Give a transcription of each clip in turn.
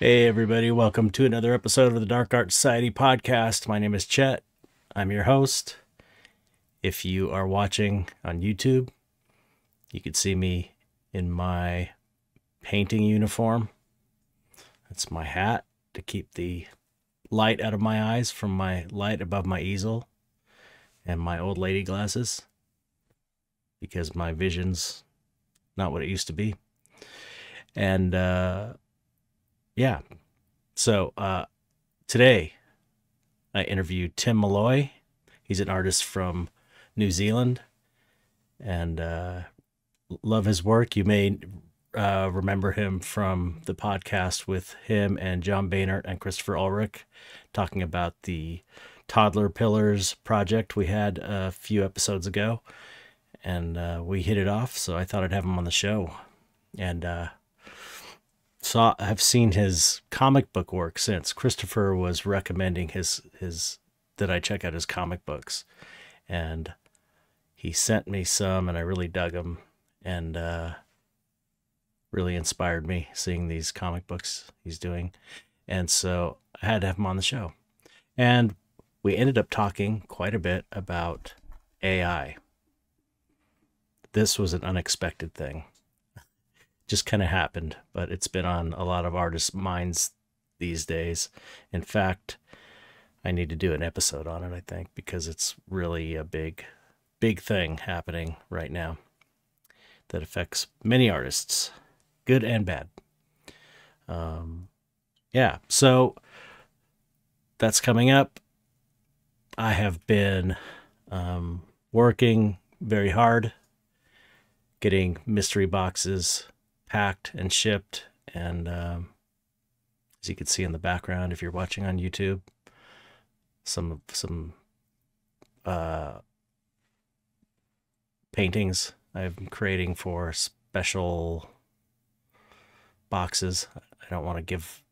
Hey everybody, welcome to another episode of the Dark Art Society Podcast. My name is Chet. I'm your host. If you are watching on YouTube, you can see me in my painting uniform. That's my hat to keep the light out of my eyes from my light above my easel and my old lady glasses because my vision's not what it used to be. And yeah, so today I interviewed Tim Malloy. He's an artist from New Zealand, and love his work. You may remember him from the podcast with him and John Bainer and Christopher Ulrich talking about the Toddlerpillars project we had a few episodes ago, and we hit it off, so I thought I'd have him on the show. And I've seen his comic book work since. Christopher was recommending that I check out his comic books, and he sent me some, and I really dug them, and really inspired me seeing these comic books he's doing, and so I had to have him on the show. And we ended up talking quite a bit about AI. This was an unexpected thing. Just kind of happened, but it's been on a lot of artists' minds these days. In fact, I need to do an episode on it, I think, because it's really a big thing happening right now that affects many artists, good and bad. Yeah, so that's coming up. I have been working very hard, getting mystery boxes packed and shipped, and as you can see in the background, if you're watching on YouTube, some paintings I'm creating for special boxes. I don't want to give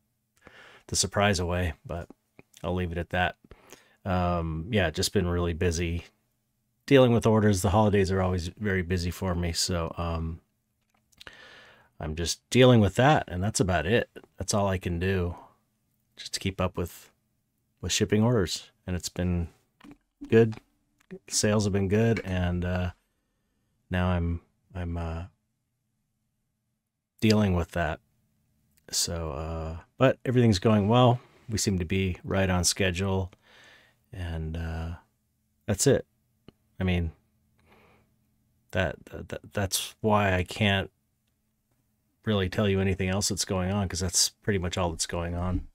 the surprise away, but I'll leave it at that. Yeah, just been really busy dealing with orders. The holidays are always very busy for me, so I'm just dealing with that, and that's about it. That's all I can do, just to keep up with shipping orders. And it's been good. Sales have been good, and now I'm dealing with that. So, but everything's going well. We seem to be right on schedule, and that's it. I mean, that's why I can't really tell you anything else that's going on, because that's pretty much all that's going on.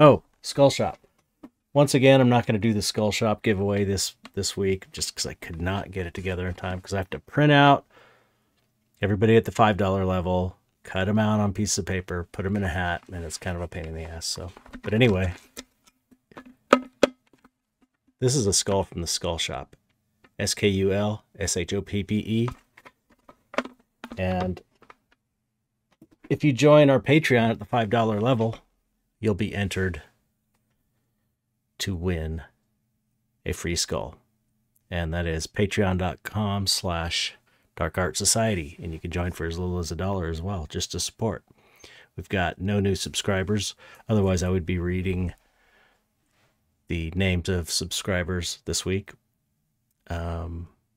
Oh, Skull Shoppe. Once again, I'm not going to do the Skull Shoppe giveaway this week, just because I could not get it together in time, because I have to print out everybody at the $5 level, cut them out on pieces of paper, put them in a hat, and it's kind of a pain in the ass. So, but anyway, this is a skull from the Skull Shoppe, SKULSHOPPE, and if you join our Patreon at the $5 level, you'll be entered to win a free skull. And that is patreon.com/Dark Art Society. And you can join for as little as $1 as well, just to support. We've got no new subscribers. Otherwise, I would be reading the names of subscribers this week.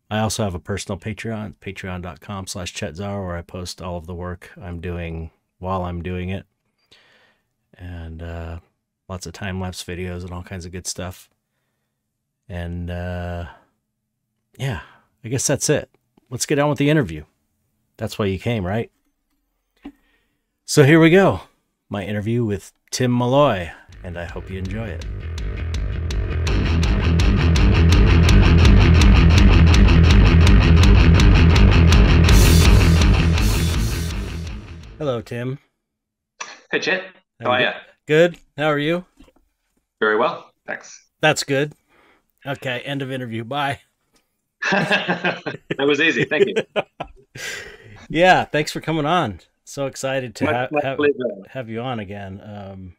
I also have a personal Patreon, patreon.com/Chet Zar, where I post all of the work I'm doing while I'm doing it. And lots of time-lapse videos and all kinds of good stuff. And yeah, I guess that's it. Let's get on with the interview. That's why you came, right? So here we go. My interview with Tim Malloy, and I hope you enjoy it. Hello, Tim. Hey, Chet. How are you? Good. How are you? Very well. Thanks. That's good. Okay. End of interview. Bye. That was easy. Thank you. Yeah. Thanks for coming on. So excited to have you on again.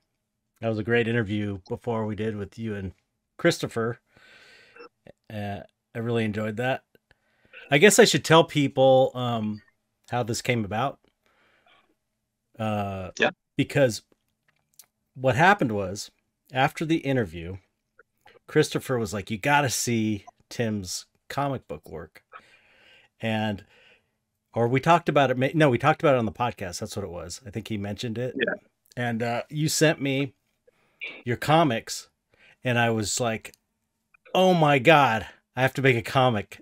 That was a great interview before we did with you and Christopher. I really enjoyed that. I guess I should tell people how this came about. Yeah, because what happened was, after the interview, Christopher was like, you got to see Tim's comic book work. And, or we talked about it. No, we talked about it on the podcast. That's what it was. I think he mentioned it. Yeah. And you sent me your comics, and I was like, oh my God, I have to make a comic.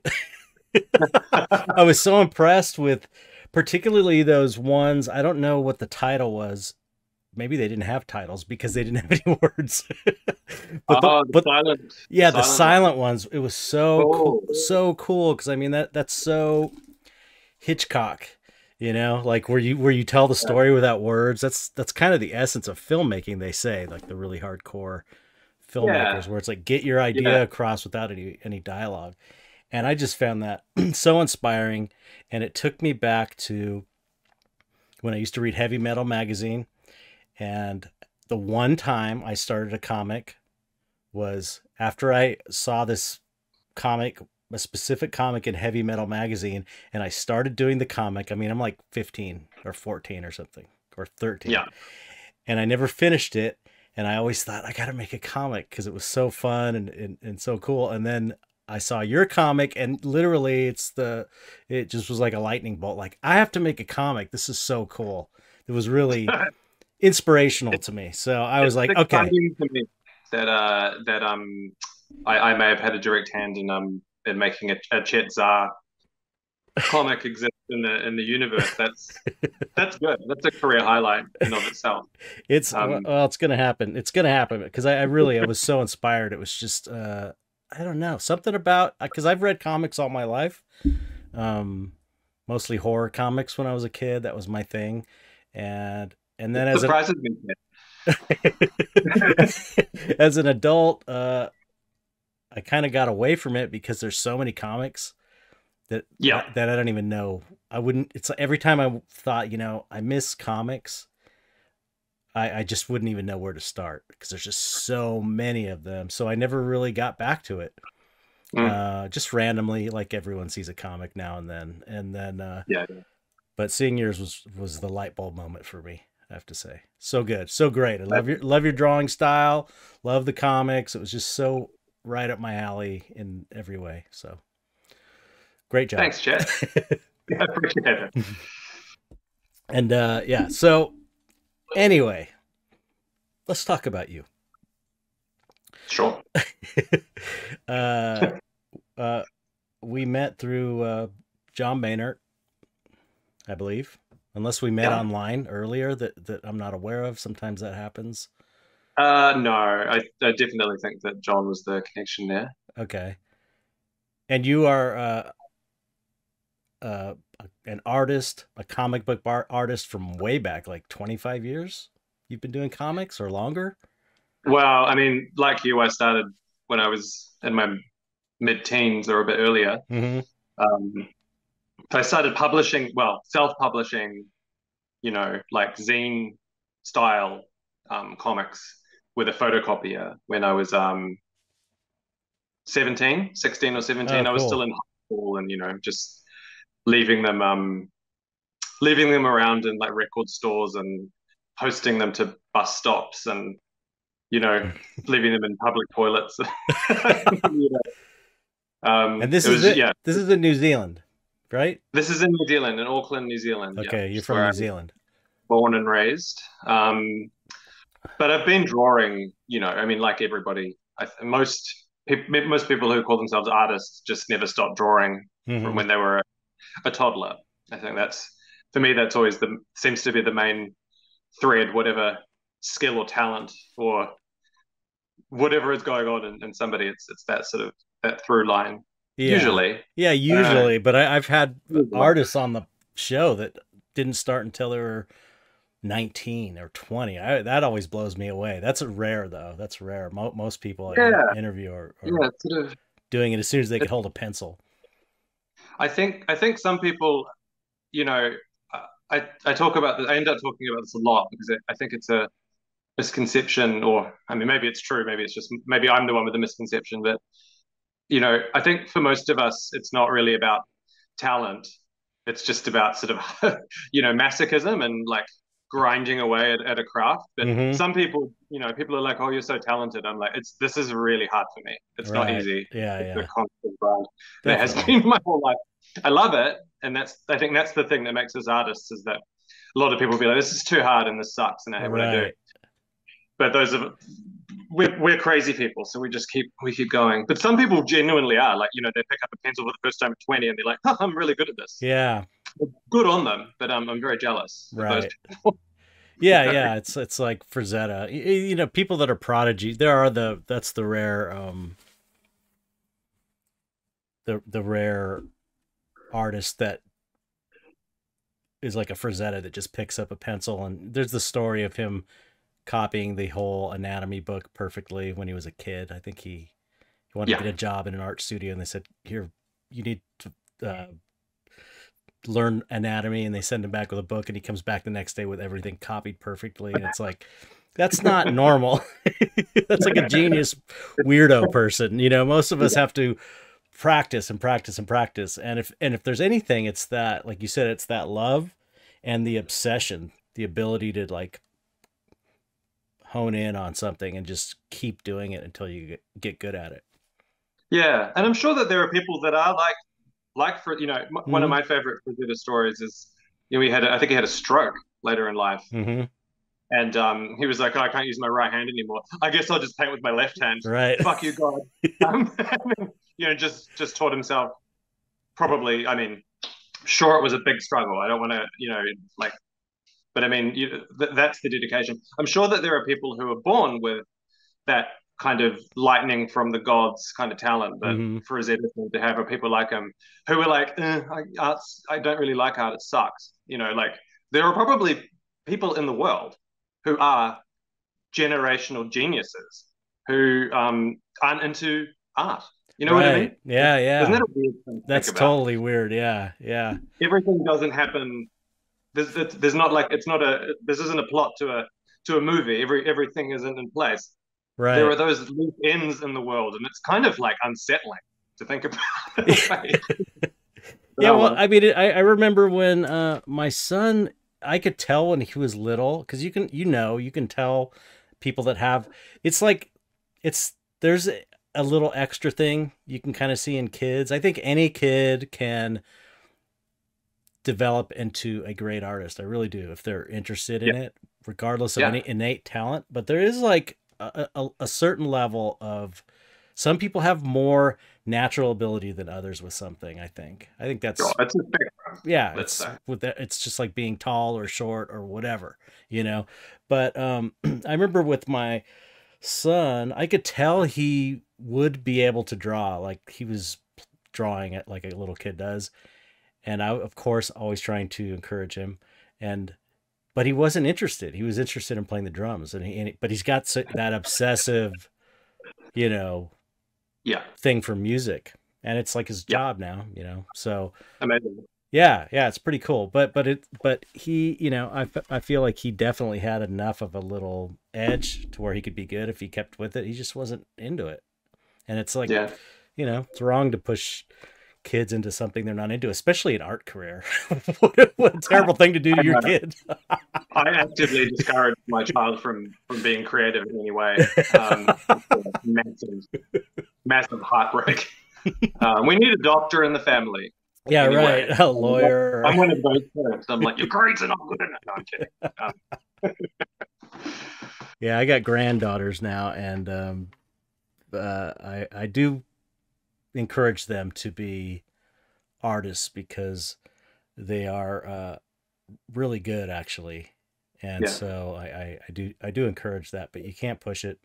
I was so impressed with particularly those ones. I don't know what the title was. Maybe they didn't have titles because they didn't have any words. But the silent ones. It was so cool. So cool. Cause I mean, that's so Hitchcock, you know, like where you tell the story without words. That's kind of the essence of filmmaking. They say, like, the really hardcore filmmakers where it's like, get your idea across without any dialogue. And I just found that so inspiring. And it took me back to when I used to read Heavy Metal magazine. And the one time I started a comic was after I saw this comic, a specific comic in Heavy Metal magazine, and I started doing the comic. I mean, I'm like 15 or 14 or something, or 13. Yeah. And I never finished it. And I always thought, I got to make a comic because it was so fun and so cool. And then I saw your comic, and literally it just was like a lightning bolt. Like, I have to make a comic. This is so cool. It was really inspirational to me. So I was like, okay, that I may have had a direct hand in making a Chet Zar comic exist in the universe. That's good. That's a career highlight in of itself. It's well, it's gonna happen. It's gonna happen because I really was so inspired. It was just I don't know, something about, because I've read comics all my life, mostly horror comics when I was a kid. That was my thing. And then as an adult, I kind of got away from it because there's so many comics that, that I don't even know. I wouldn't, it's like every time I thought, you know, I miss comics, I just wouldn't even know where to start because there's just so many of them. So I never really got back to it. Just randomly, like everyone sees a comic now and then. And then, but seeing yours was the light bulb moment for me. I have to say, so good, so great. I love your drawing style, love the comics. It was just so right up my alley in every way. So great job. Thanks, Chet. I appreciate it. And yeah, so anyway, let's talk about you. Sure. We met through John Bainer, I believe. Unless we met online earlier that I'm not aware of. Sometimes that happens. No, I definitely think that John was the connection there. Okay. And you are an artist, a comic book artist from way back, like 25 years? You've been doing comics or longer? Well, I mean, like you, I started when I was in my mid-teens or a bit earlier. Mm-hmm. I started publishing, well, self-publishing, you know, like zine style comics with a photocopier when I was 16 or 17. Oh, cool. I was still in high school and, you know, just leaving them around in like record stores and posting them to bus stops and, you know, leaving them in public toilets. You know. And this is in New Zealand. Right? This is in New Zealand, in Auckland, New Zealand. Okay, yeah, you're from New Zealand. Born and raised. But I've been drawing, you know, I mean, like everybody, most people who call themselves artists just never stop drawing from when they were a toddler. I think that's, for me, that's always seems to be the main thread, whatever skill or talent or whatever is going on in somebody, it's that sort of, that through line. Yeah. Usually. Yeah, usually. But I've had artists on the show that didn't start until they were 19 or 20. That always blows me away. That's rare, though. That's rare. Most people I interview are sort of doing it as soon as they could hold a pencil. I think some people, you know, I end up talking about this a lot because I think it's a misconception, or, I mean, maybe it's true. Maybe it's just, maybe I'm the one with the misconception, but you know, I think for most of us, it's not really about talent. It's just about sort of, you know, masochism and like grinding away at a craft. But some people, you know, people are like, "Oh, you're so talented." I'm like, "This is really hard for me. It's not easy." Yeah, it's a constant grind. That has been my whole life. I love it, and I think that's the thing that makes us artists, is that a lot of people be like, "This is too hard and this sucks," and I hate what I do. But those are we're crazy people, so we just keep going. But some people genuinely are like, you know, they pick up a pencil for the first time at 20 and they're like, "Oh, I'm really good at this." Yeah. Good on them, but I'm very jealous. Right. Yeah. It's like Frazetta, you know, people that are prodigies. That's the rare, the rare artist that is like a Frazetta that just picks up a pencil. And there's the story of him copying the whole anatomy book perfectly when he was a kid. I think he wanted to get a job in an art studio, and they said, "Here, you need to, learn anatomy," and they send him back with a book, and he comes back the next day with everything copied perfectly. And it's like, that's not normal. That's like a genius weirdo person. You know, most of us have to practice and practice and practice. And if there's anything, it's that, like you said, it's that love and the obsession, the ability to like hone in on something and just keep doing it until you get good at it. Yeah. And I'm sure that there are people that are like for, you know, one of my favorite Frazetta stories is, you know, I think he had a stroke later in life, and he was like, "Oh, I can't use my right hand anymore. I guess I'll just paint with my left hand." Right. Fuck you, God. You know, just taught himself. Probably, I mean, sure, it was a big struggle. I don't want to, you know, like, but I mean, that's the dedication. I'm sure that there are people who are born with that kind of lightning from the gods kind of talent that Frazetta seemed to have, or people like him who were like, I don't really like art, it sucks. You know, like there are probably people in the world who are generational geniuses who aren't into art. You know what I mean? Yeah, yeah. Isn't that a weird thing to think about? Totally weird, yeah, yeah. Everything doesn't happen. There's not like, it's not a, this isn't a plot to a movie. Everything isn't in place. Right. There are those loose ends in the world, and it's kind of like unsettling to think about. Yeah, well, I mean, I remember when my son, I could tell when he was little, because you can tell people that have, it's like, there's a little extra thing you can kind of see in kids. I think any kid can develop into a great artist. I really do, if they're interested in it, regardless of any innate talent. But there is like a certain level of, some people have more natural ability than others with something. I think that's, it's just like being tall or short or whatever, you know? But, I remember with my son, I could tell he would be able to draw. Like he was drawing it like a little kid does. And I, of course, always trying to encourage him, but he wasn't interested. He was interested in playing the drums, but he's got that obsessive, you know, thing for music, and it's like his job now, you know. So amazing. Yeah, it's pretty cool. But he, you know, I feel like he definitely had enough of a little edge to where he could be good if he kept with it. He just wasn't into it, and it's like, you know, it's wrong to push kids into something they're not into, especially an art career. What a terrible thing to do to your kid. I actively discourage my child from being creative in any way. Massive heartbreak. We need a doctor in the family. Yeah, anyway, right. A lawyer. I'm one of those parents. I'm like, your grades are not good enough. No, I'm kidding. Yeah, I got granddaughters now, and I do encourage them to be artists, because they are really good, actually. And so I do encourage that, but you can't push it.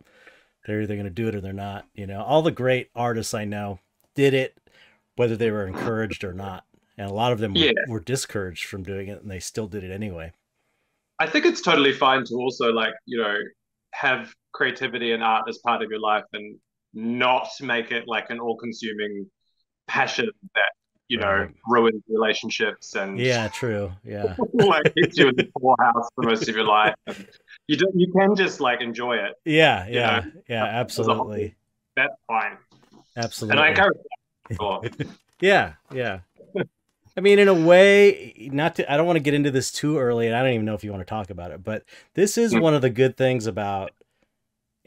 They're either going to do it or they're not, you know. All the great artists I know did it, whether they were encouraged or not. And a lot of them were discouraged from doing it, and they still did it anyway. I think it's totally fine to also, like, you know, have creativity and art as part of your life, and not make it like an all-consuming passion that, you know, ruins relationships and like keeps you in the poorhouse for most of your life. And you can just like enjoy it. Yeah, absolutely. That's fine. Absolutely. And I encourage that. Yeah. I mean, in a way, not to, I don't want to get into this too early, and I don't even know if you want to talk about it, but this is one of the good things about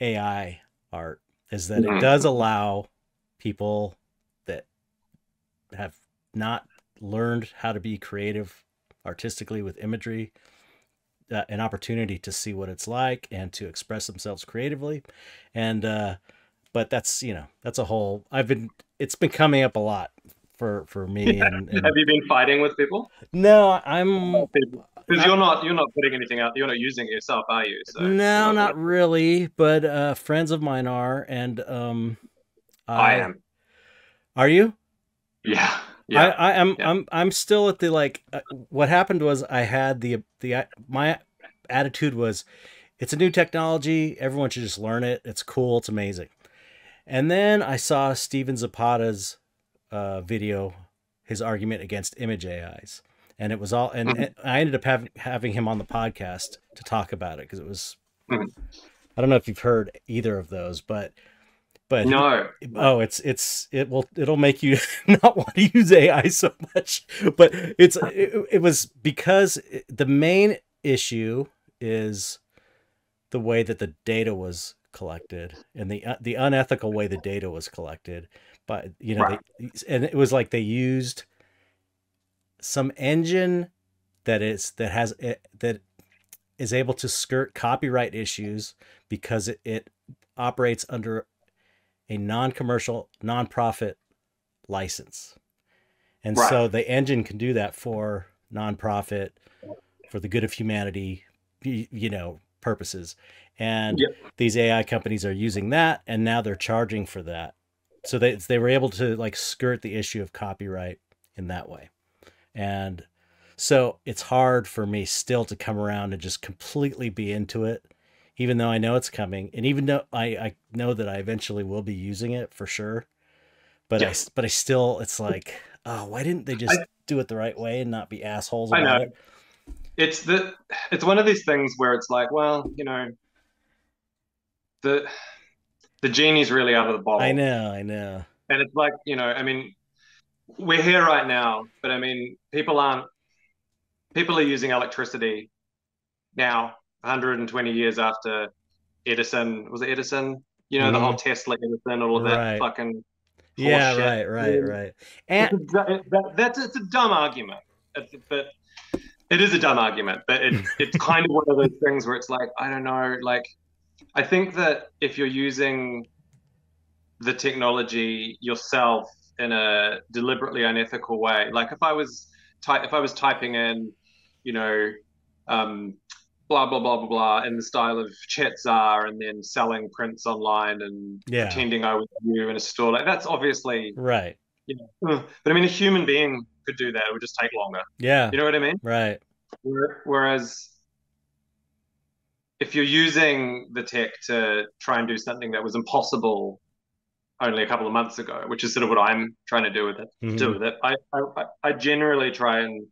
AI art, is that it does allow people that have not learned how to be creative artistically with imagery an opportunity to see what it's like and to express themselves creatively. And but that's, you know, that's a whole, it's been coming up a lot for me. Yeah. And have you been fighting with people? No, I'm, because you're not putting anything out, you're not using it yourself, are you? So no, not really, but friends of mine are, and I am. Are you? Yeah. Yeah. I'm still at the, like, what happened was I had my attitude was, it's a new technology, everyone should just learn it, it's cool, it's amazing. And then I saw Steven Zapata's video, his argument against image AIs, and it was all, and I ended up having him on the podcast to talk about it, because it was, I don't know if you've heard either of those, but no, oh, it'll make you not want to use AI so much. But it was because the main issue is the way that the data was collected, and the unethical way the data was collected. But you know, right. And it was like they used some engine that is able to skirt copyright issues because it operates under a non-commercial, non-profit license. And right. So the engine can do that for non-profit, for the good of humanity, you know, purposes. And yep. These AI companies are using that, and now they're charging for that. So they were able to, like, skirt the issue of copyright in that way. And so it's hard for me still to come around and just completely be into it, even though I know it's coming, and even though I know that I eventually will be using it for sure, but yes. But I still, it's like, oh, why didn't they just do it the right way and not be assholes about it? It's one of these things where it's like, well, you know, the genie's really out of the bottle. I know. And it's like, you know, I mean, we're here right now, but I mean, people are using electricity now, 120 years after Edison. Was it Edison? You know, the whole Tesla, Edison, all of that fucking bullshit. Right. And it's a dumb argument. But it is a dumb argument. But it's kind of one of those things where it's like, I don't know. Like, I think that if you're using the technology yourself in a deliberately unethical way, like if I was typing in, you know, blah, blah, blah, blah, blah, in the style of Chet Zar, and then selling prints online and pretending I was you in a store. Like, that's obviously... Right. You know, but, I mean, a human being could do that. It would just take longer. Yeah. You know what I mean? Right. Whereas if you're using the tech to try and do something that was impossible only a couple of months ago, which is sort of what I'm trying to do with it, I generally try, and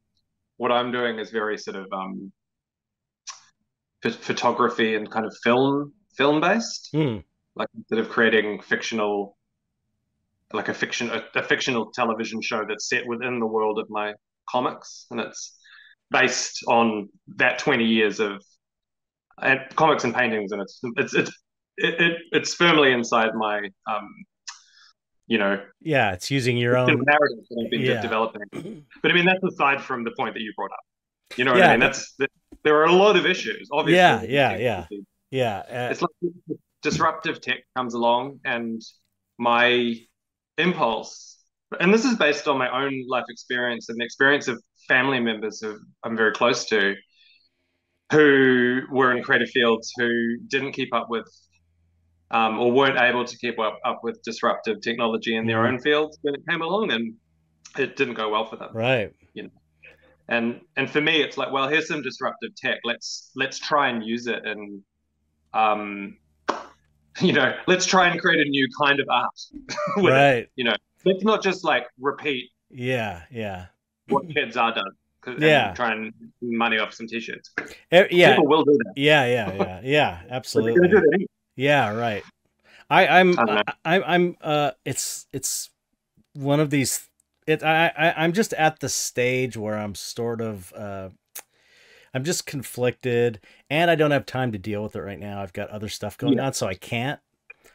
what I'm doing is very sort of... photography and kind of film based, like instead of creating fictional, like a fictional television show that's set within the world of my comics, and it's based on that 20 years of comics and paintings, and it's firmly inside my you know, it's using your own narrative that I've been developing. But I mean, that's aside from the point that you brought up, you know what I mean? There are a lot of issues, obviously. Yeah. It's like disruptive tech comes along, and my impulse, and this is based on my own life experience and the experience of family members who I'm very close to, who were in creative fields, who didn't keep up with or weren't able to keep up with disruptive technology in their own fields when it came along, and it didn't go well for them. Right. You know. And for me, it's like, well, here's some disruptive tech. Let's try and use it, and you know, let's try and create a new kind of art. It, you know, let's not just like repeat. Yeah. What kids are done. And try and money off some t-shirts. People will do that. Yeah. Absolutely. Right. I'm. It's one of these. I'm just at the stage where I'm sort of, I'm just conflicted, and I don't have time to deal with it right now. I've got other stuff going on, so I can't.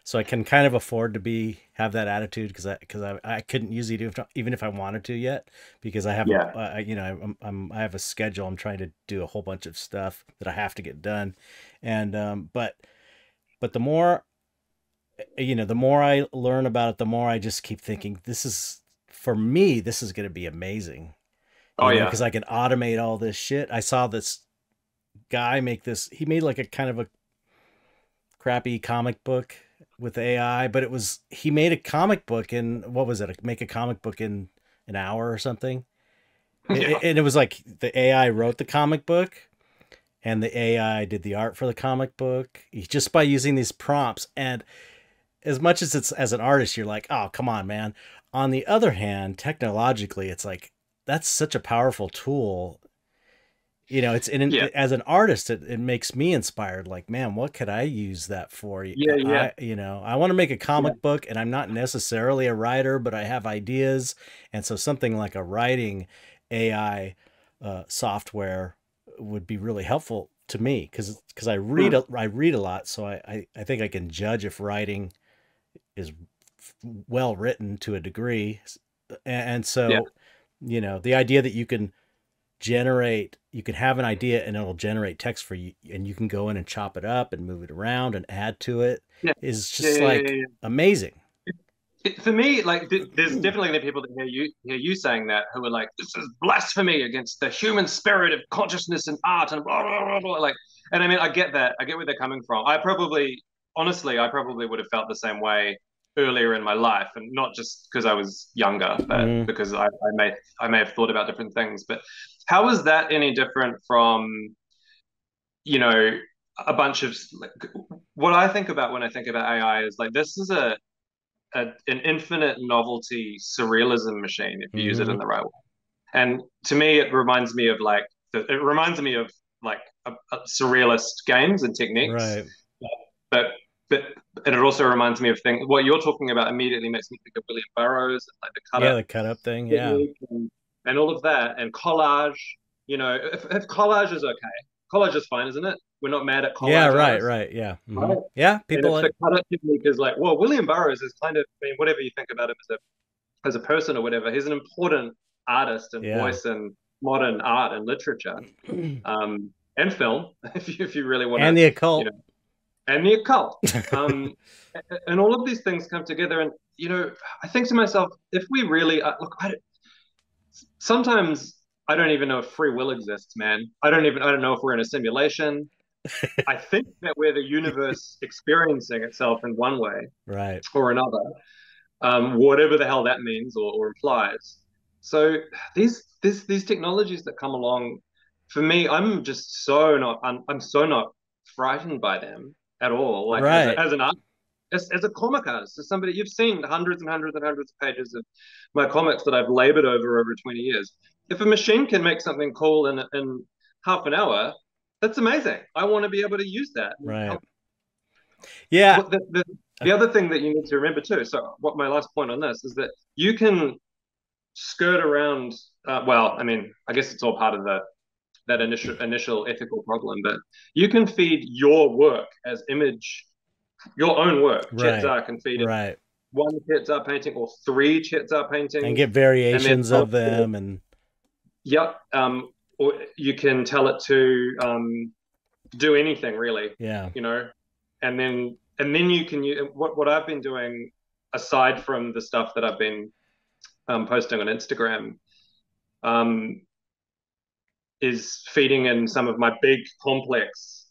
So I can kind of afford to have that attitude, because I couldn't usually do even if I wanted to yet, because I have you know, I have a schedule. I'm trying to do a whole bunch of stuff that I have to get done, and but the more, you know, the more I learn about it, the more I just keep thinking, this is, for me, this is going to be amazing. Oh, yeah. Because I can automate all this shit. I saw this guy make this. He made like a kind of a crappy comic book with AI, but it was, he made a comic book in, what was it? Make a comic book in an hour or something. And it was like the AI wrote the comic book and the AI did the art for the comic book just by using these prompts. And as much as it's, as an artist, you're like, oh, come on, man. On the other hand, technologically, it's like, that's such a powerful tool. You know, it's in as an artist, it makes me inspired. Like, man, what could I use that for? You know, I want to make a comic book, and I'm not necessarily a writer, but I have ideas. And so something like a writing AI software would be really helpful to me, because I read a lot. So I think I can judge if writing is well written to a degree. And so, you know, the idea that you can generate, you can have an idea and it'll generate text for you, and you can go in and chop it up and move it around and add to it, is just amazing. For me, like, there's definitely the people that hear you saying that, who are like, this is blasphemy against the human spirit of consciousness and art and blah, blah, blah, blah. Like, and I mean, I get that. I get where they're coming from. I probably, honestly, I probably would have felt the same way earlier in my life, and not just because I was younger, but because I may have thought about different things. But how is that any different from, you know, a bunch of, like, what I think about when I think about AI is like, this is an infinite novelty surrealism machine if you use it in the right way. And to me, it reminds me of like surrealist games and techniques, but it also reminds me of things. What you're talking about immediately makes me think of William Burroughs, and like the cut up thing, and all of that, and collage. You know, if collage is okay, collage is fine, isn't it? We're not mad at collage. Yeah, right, yeah, yeah. People, and if the cut up technique is like, well, William Burroughs is kind of, I mean, whatever you think about him as a person or whatever, he's an important artist and voice in modern art and literature, and film, if you really want, and the occult. You know, and the occult, and all of these things come together. And, you know, I think to myself, if we really look, sometimes I don't even know if free will exists, man. I don't know if we're in a simulation. I think that we're the universe experiencing itself in one way, or another, whatever the hell that means or implies. So these technologies that come along, for me, I'm just so not, I'm so not frightened by them at all, like as a comic artist, as somebody, you've seen hundreds and hundreds and hundreds of pages of my comics that I've labored over 20 years. If a machine can make something cool in half an hour, that's amazing. I want to be able to use that. The other thing that you need to remember too, so what my last point on this is, that you can skirt around, well, I mean, I guess it's all part of the that initial ethical problem, but you can feed your work as image, your own work. Chet Zar can feed it one Chet Zar painting or three Chet Zar paintings and get variations of them. And or you can tell it to do anything really. You know, and then you can use what I've been doing, aside from the stuff that I've been posting on Instagram, is feeding in some of my big complex,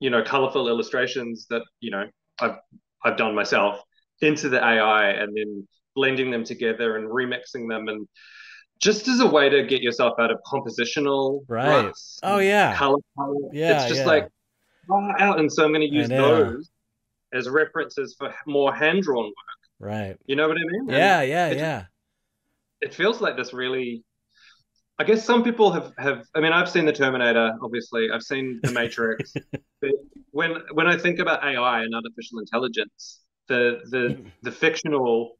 you know, colorful illustrations that, you know, I've done myself into the AI, and then blending them together and remixing them, and just as a way to get yourself out of compositional ruts. Color. It's just like far out. And so I'm going to use those as references for more hand-drawn work. You know what I mean? It feels like this really, I guess some people have. I mean, I've seen The Terminator, obviously. I've seen The Matrix. But when I think about AI and artificial intelligence, the fictional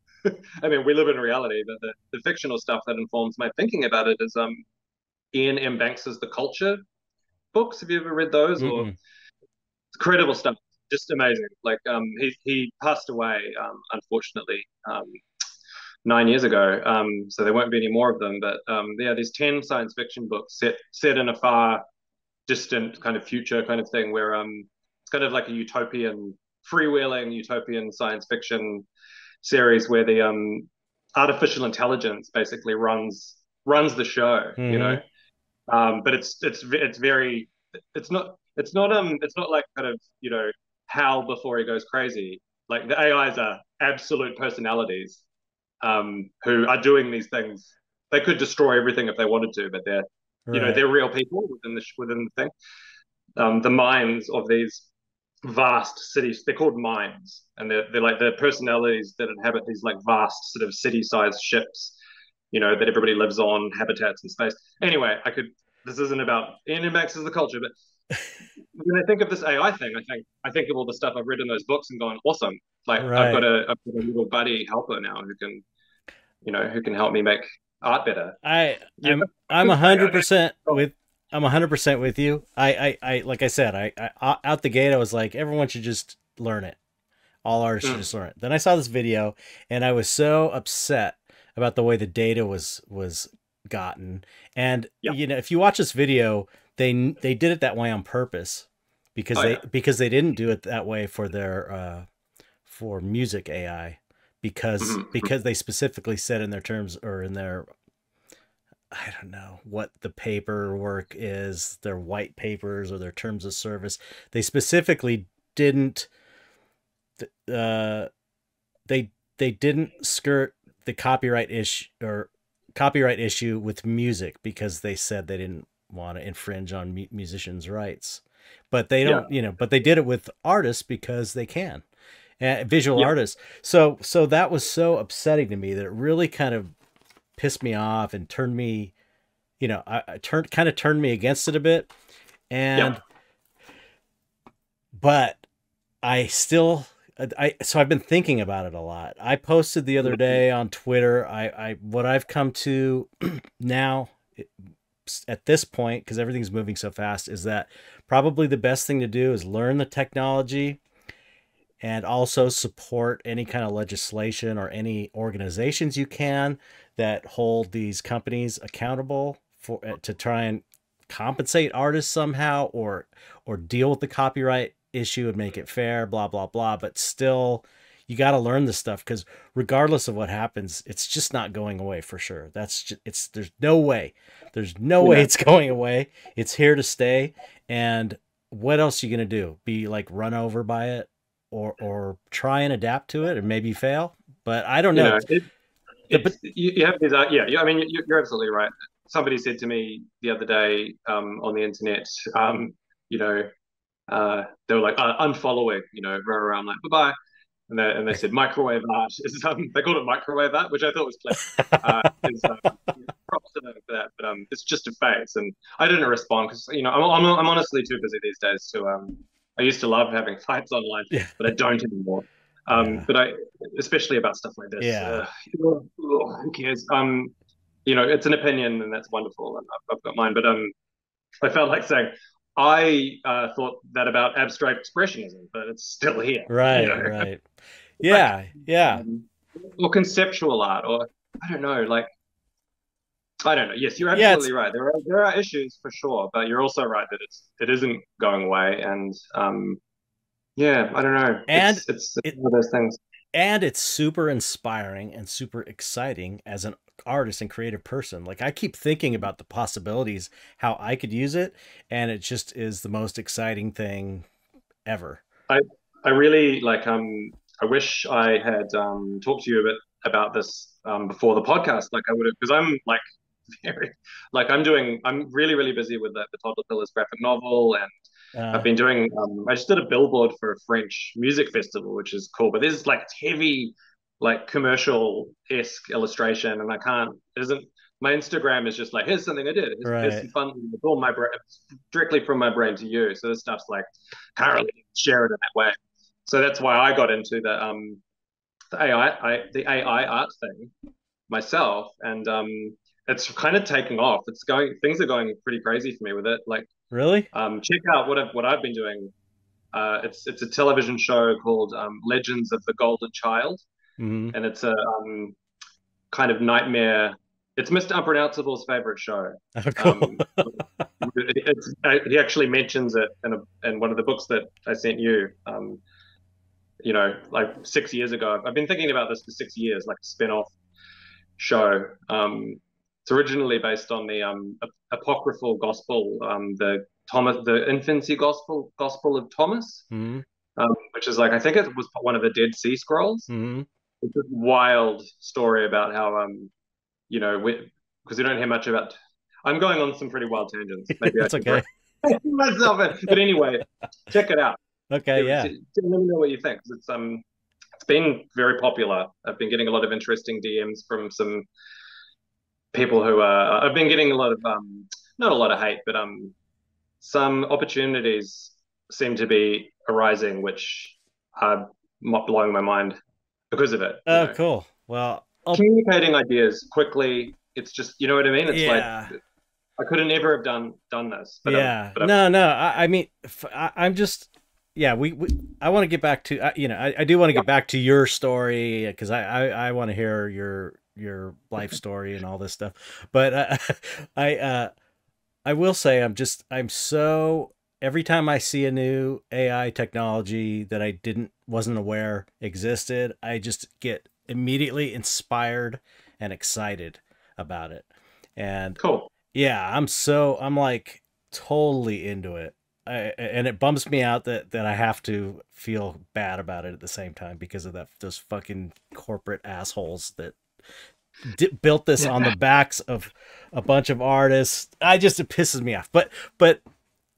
I mean, we live in reality, but the fictional stuff that informs my thinking about it is Ian M. Banks's The Culture books. Have you ever read those? Or incredible stuff, just amazing. Like he passed away, unfortunately, 9 years ago. So there won't be any more of them. But yeah, these 10 science fiction books set in a far distant kind of future kind of thing, where it's kind of like a utopian, freewheeling utopian science fiction series where the artificial intelligence basically runs the show, you know. But it's very, it's not like kind of, you know, Hal before he goes crazy. Like the AIs are absolute personalities who are doing these things. They could destroy everything if they wanted to, but they're you know, they're real people within the thing. The minds of these vast cities, they're called minds, and they're like the personalities that inhabit these like vast sort of city-sized ships, you know, that everybody lives on, habitats in space. Anyway, this isn't about Ian M. Banks' The Culture, but when I think of this AI thing, I think of all the stuff I've read in those books and gone, awesome. Like I've got a little buddy helper now who can help me make art better. I'm 100% with. I'm 100% with you. I like I said, I out the gate, I was like, everyone should just learn it. All artists should just learn it. Then I saw this video, and I was so upset about the way the data was gotten. And you know, if you watch this video, they did it that way on purpose, because they didn't do it that way for their for music AI, because they specifically said in their terms, or in their, I don't know what the paperwork is, their white papers or their terms of service. They specifically didn't, they didn't skirt the copyright issue with music, because they said they didn't want to infringe on musicians' rights, but they don't, you know, but they did it with artists because they can, visual artists. So that was so upsetting to me, that it really kind of pissed me off and turned me, you know, kind of turned me against it a bit. And, but I still, so I've been thinking about it a lot. I posted the other day on Twitter, what I've come to now at this point, because everything's moving so fast, is that probably the best thing to do is learn the technology and also support any kind of legislation or any organizations you can that hold these companies accountable to try and compensate artists somehow, or deal with the copyright issue and make it fair, blah, blah, blah. But still, you got to learn this stuff, because regardless of what happens, it's just not going away for sure. That's just, there's no way. There's no way it's going away. It's here to stay. And what else are you going to do? Be like run over by it? Or try and adapt to it and maybe fail, but I don't know. You have these, I mean, you're absolutely right. Somebody said to me the other day on the internet, you know, they were like unfollowing, you know, run around like bye bye, and they said microwave art is they called it microwave art, which I thought was clever. Props to them for that, but it's just a phase, and I didn't respond because, you know, I'm honestly too busy these days to. I used to love having fights online, but I don't anymore. But especially about stuff like this. Who cares? You know, it's an opinion, and that's wonderful, and I've got mine. But I felt like saying I thought that about abstract expressionism, but it's still here. Right, you know? Right. Yeah, like, yeah. Or conceptual art, or I don't know, like. I don't know. Yes, you're absolutely right. There are issues for sure, but you're also right that it isn't going away. And yeah, I don't know. And it's one of those things. And it's super inspiring and super exciting as an artist and creative person. Like I keep thinking about the possibilities, how I could use it, and it just is the most exciting thing ever. I really like. I wish I had talked to you a bit about this before the podcast. Like I would have, because I'm like. I'm really, really busy with the Toddlerpillars graphic novel, and I've been doing. I just did a billboard for a French music festival, which is cool. But there's like heavy, like commercial-esque illustration, and I can't. My Instagram is just like, here's something I did. Here's some fun. It's all my brain, directly from my brain to you. So this stuff's like, can't really share it in that way. So that's why I got into the the AI art thing myself, and it's kind of taking off. It's going, things are going pretty crazy for me with it. Like, really? Check out what I've been doing. It's a television show called Legends of the Golden Child, mm-hmm. and it's a kind of nightmare. It's Mr. Unpronounceable's favorite show. Oh, cool. He actually mentions it in one of the books that I sent you. You know, like 6 years ago. I've been thinking about this for 6 years, like a spin-off show. It's originally based on the apocryphal gospel, the infancy gospel of Thomas, mm-hmm. Which is like, I think it was one of the Dead Sea Scrolls. Mm-hmm. It's a wild story about how, you know, because we don't hear much about. I'm going on some pretty wild tangents. Maybe that's okay. But anyway, check it out. Okay, yeah. Let me know what you think. It's been very popular. I've been getting a lot of interesting DMs from some people who are. I've been getting a lot of not a lot of hate, but some opportunities seem to be arising, which are blowing my mind because of it. Oh, cool. Well, communicating ideas quickly. It's just, you know what I mean. It's like I couldn't ever have done this. But yeah. I'm just. Yeah, I want to get back to, you know, I do want to get back to your story, because I want to hear your life story and all this stuff. But I will say I'm so, every time I see a new AI technology that I wasn't aware existed, I just get immediately inspired and excited about it. And cool. Yeah, I'm like totally into it. And it bums me out that I have to feel bad about it at the same time because of those fucking corporate assholes that built this on the backs of a bunch of artists. It pisses me off. But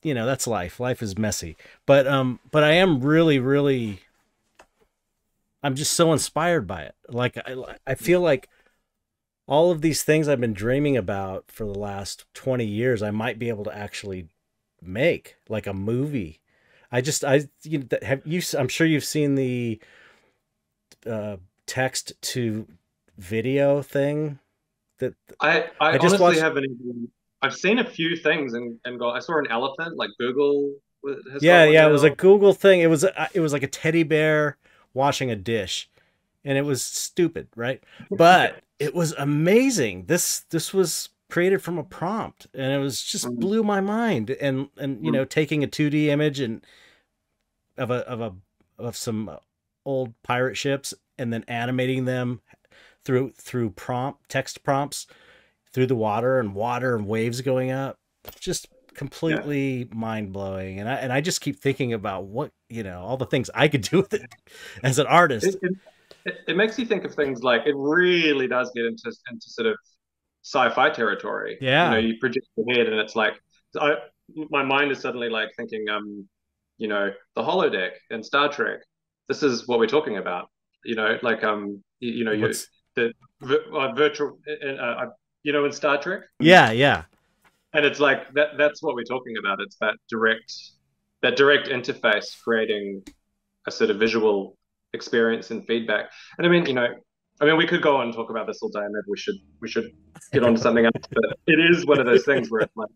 you know, that's life. Life is messy. But I am really, really, I'm just so inspired by it. Like I feel like all of these things I've been dreaming about for the last 20 years, I might be able to actually make, like, a movie. I'm sure you've seen the text to video thing that I just honestly haven't even. I've seen a few things and I saw an elephant, like Google has it was a Google thing. It was like a teddy bear washing a dish, and it was stupid, right? But it was amazing. This was created from a prompt, and it was just blew my mind. And you know, taking a 2D image and of some old pirate ships, and then animating them through text prompts through the water and waves going up, just completely mind blowing. And I just keep thinking about what, you know, all the things I could do with it as an artist. It makes you think of things like, it really does get into sort of sci-fi territory. Yeah, you know, you project your head, and it's like my mind is suddenly like thinking, you know, the holodeck and Star Trek. This is what we're talking about. You know, like you know, virtual, you know, in Star Trek. Yeah, yeah. And it's like that. That's what we're talking about. It's that direct interface, creating a sort of visual experience and feedback. And I mean, you know. I mean, we could go on and talk about this all day, and maybe we should get on to something else. But it is one of those things where it's like,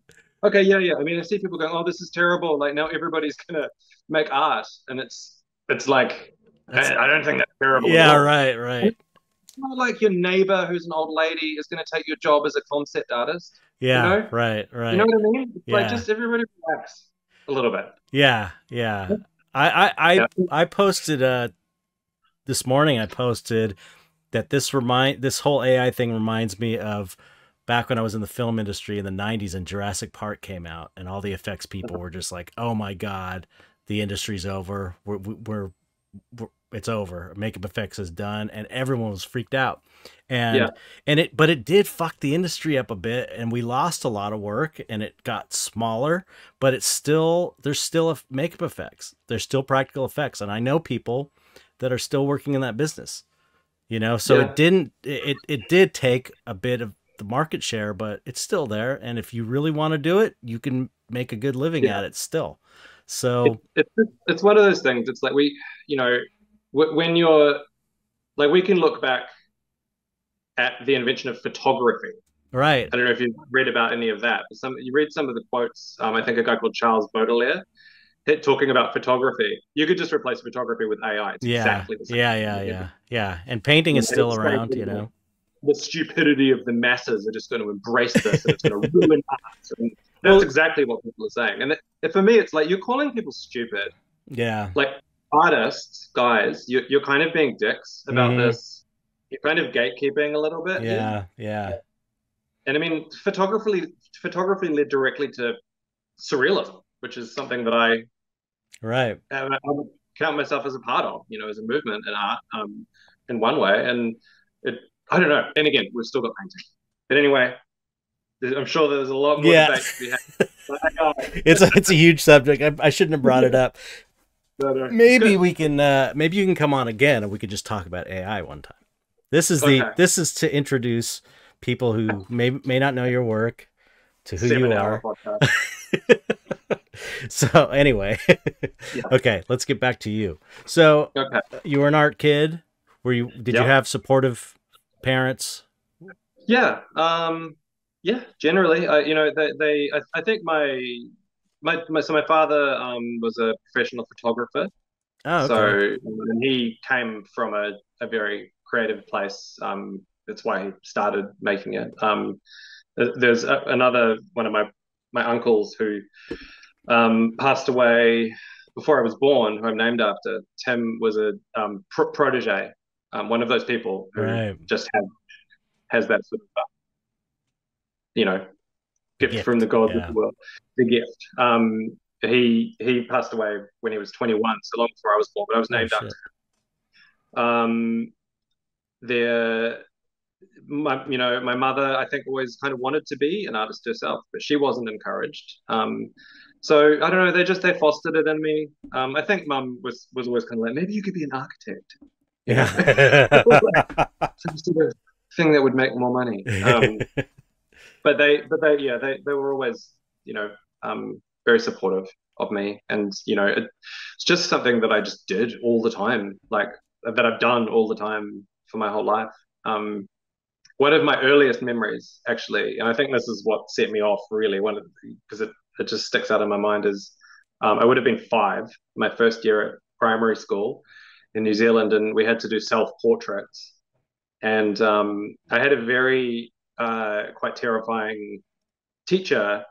okay, yeah. I mean, I see people going, "Oh, this is terrible." Like, now everybody's gonna make art, and it's like, I don't think that's terrible. Yeah, right. It's not like your neighbor who's an old lady is gonna take your job as a concept artist. Yeah, you know? Right. You know what I mean? It's like, just everybody relax a little bit. Yeah. I posted this morning. I posted that this whole AI thing reminds me of back when I was in the film industry in the 90s, and Jurassic Park came out, and all the effects people were just like, "Oh my God, the industry's over. It's over. Makeup effects is done," and everyone was freaked out. But it did fuck the industry up a bit, and we lost a lot of work, and it got smaller, but it's still, there's still makeup effects. There's still practical effects, and I know people that are still working in that business. You know, so it did take a bit of the market share, but it's still there. And if you really want to do it, you can make a good living at it still. So it's one of those things. It's like, when you're like we can look back at the invention of photography. Right. I don't know if you've read about any of that, but you read some of the quotes. I think a guy called Charles Baudelaire talking about photography. You could just replace photography with AI. It's exactly the same. Yeah. And painting is still around, you know. The stupidity of the masses are just going to embrace this, and it's going to ruin us. And that's exactly what people are saying. And for me, it's like you're calling people stupid. Yeah. Like artists, guys, you're kind of being dicks about this. You're kind of gatekeeping a little bit. Yeah. And I mean, photography led directly to surrealism, which is something that I count myself as a part of, you know, as a movement in art, in one way. And I don't know. And again, we've still got painting. But anyway, I'm sure there's a lot more debate to be had. It's a huge subject. I shouldn't have brought it up. But, maybe we can. Maybe you can come on again, and we could just talk about AI one time. This is to introduce people who may not know your work to who you are. So anyway, Okay, let's get back to you. So you were an art kid. Did you have supportive parents? Yeah, generally, I think my father was a professional photographer. Oh, okay. So he came from a very creative place. That's why he started making it. There's another one of my uncles who passed away before I was born, who I'm named after. Tim was a protege, one of those people who just has that sort of gift from the gods of the world, the gift. He passed away when he was 21, so long before I was born. But I was named after him. My mother, I think, always kind of wanted to be an artist herself, but she wasn't encouraged. So I don't know. They fostered it in me. I think Mum was always kind of like, maybe you could be an architect. Yeah, some sort of thing that would make more money. But they were always, very supportive of me, and it's just something that I just did all the time, like that I've done all the time for my whole life. One of my earliest memories, actually, and I think this is what set me off really, because it just sticks out in my mind, is I would have been 5, my first year at primary school in New Zealand, and we had to do self-portraits, and I had a very quite terrifying teacher,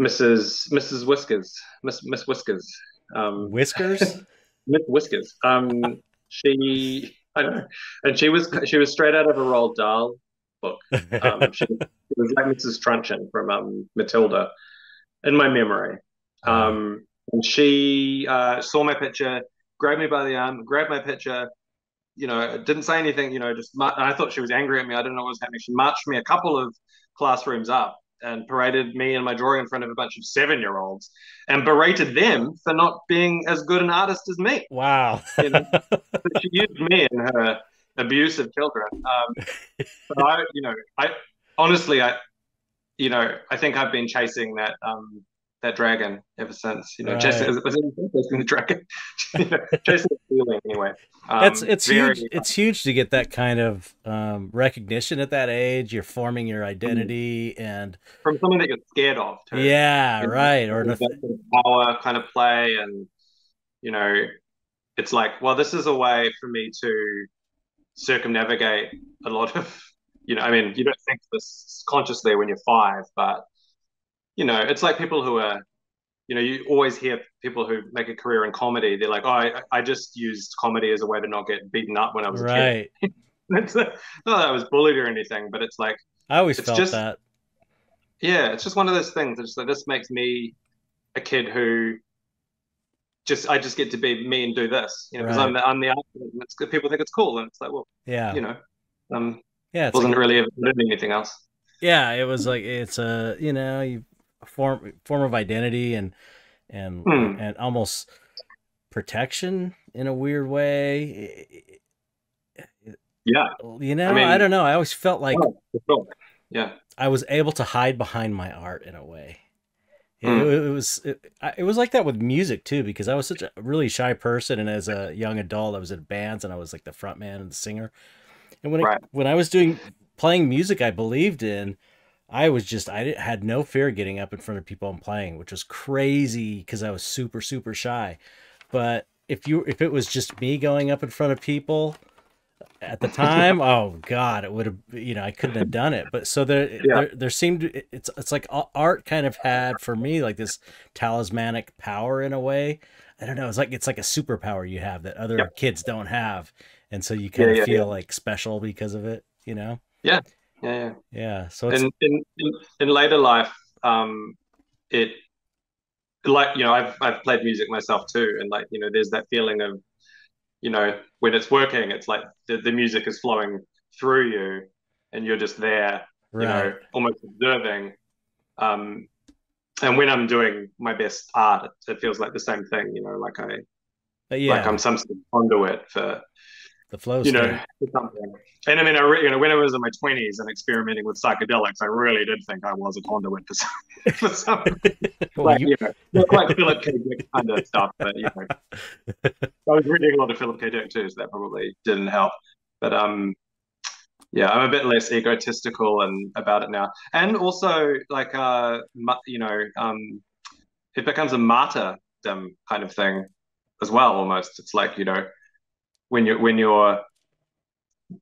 Mrs. Whiskers, Miss Whiskers. Whiskers? Miss Whiskers. She was straight out of a Roald Dahl book. She was like Mrs. Truncheon from Matilda, in my memory. And she saw my picture, grabbed me by the arm, grabbed my picture, didn't say anything, just, I thought she was angry at me. I didn't know what was happening. She marched me a couple of classrooms up and paraded me and my drawing in front of a bunch of 7-year-olds and berated them for not being as good an artist as me. Wow. She used me in her abuse of children. But I think I've been chasing that dragon ever since, chasing the dragon, chasing the feeling anyway. It's huge to get that kind of recognition at that age. You're forming your identity, and from something that you're scared of too. Or that sort of power kind of play, and it's like, well, this is a way for me to circumnavigate a lot of, you don't think this consciously when you're 5, but it's like people who are, you always hear people who make a career in comedy. They're like, oh, I just used comedy as a way to not get beaten up when I was a kid. It's like, not that I was bullied or anything, but it's like, I always felt that. Yeah, it's just one of those things. It's like, this makes me a kid who I just get to be me and do this, because I'm the artist, and it's good. People think it's cool, and it's like, well, it wasn't really anything else. Yeah, it was like, it's a you form of identity and almost protection in a weird way. Yeah, I don't know. I always felt like I was able to hide behind my art in a way. It was like that with music too, because I was such a really shy person, and as a young adult I was in bands and I was like the front man and the singer. And when I was playing music I believed in, I had no fear getting up in front of people and playing, which was crazy because I was super, super shy. But if it was just me going up in front of people at the time, oh God, it would have, I couldn't have done it. But so there seemed, it's like art kind of had for me, like this talismanic power in a way. I don't know. It's like a superpower you have that other kids don't have. And so you kind of feel like special because of it, Yeah. So it's... In later life, I've played music myself too, and there's that feeling of, when it's working, it's like the music is flowing through you, and you're just there, almost observing. And when I'm doing my best art, it feels like the same thing, like I'm some sort of conduit for the flow, something. And I mean, when I was in my 20s and experimenting with psychedelics, I really did think I was a conduit for something. Like Philip K. Dick kind of stuff. But I was reading a lot of Philip K. Dick too, so that probably didn't help. But I'm a bit less egotistical and about it now. And also, it becomes a martyrdom kind of thing as well. Almost, it's like when you're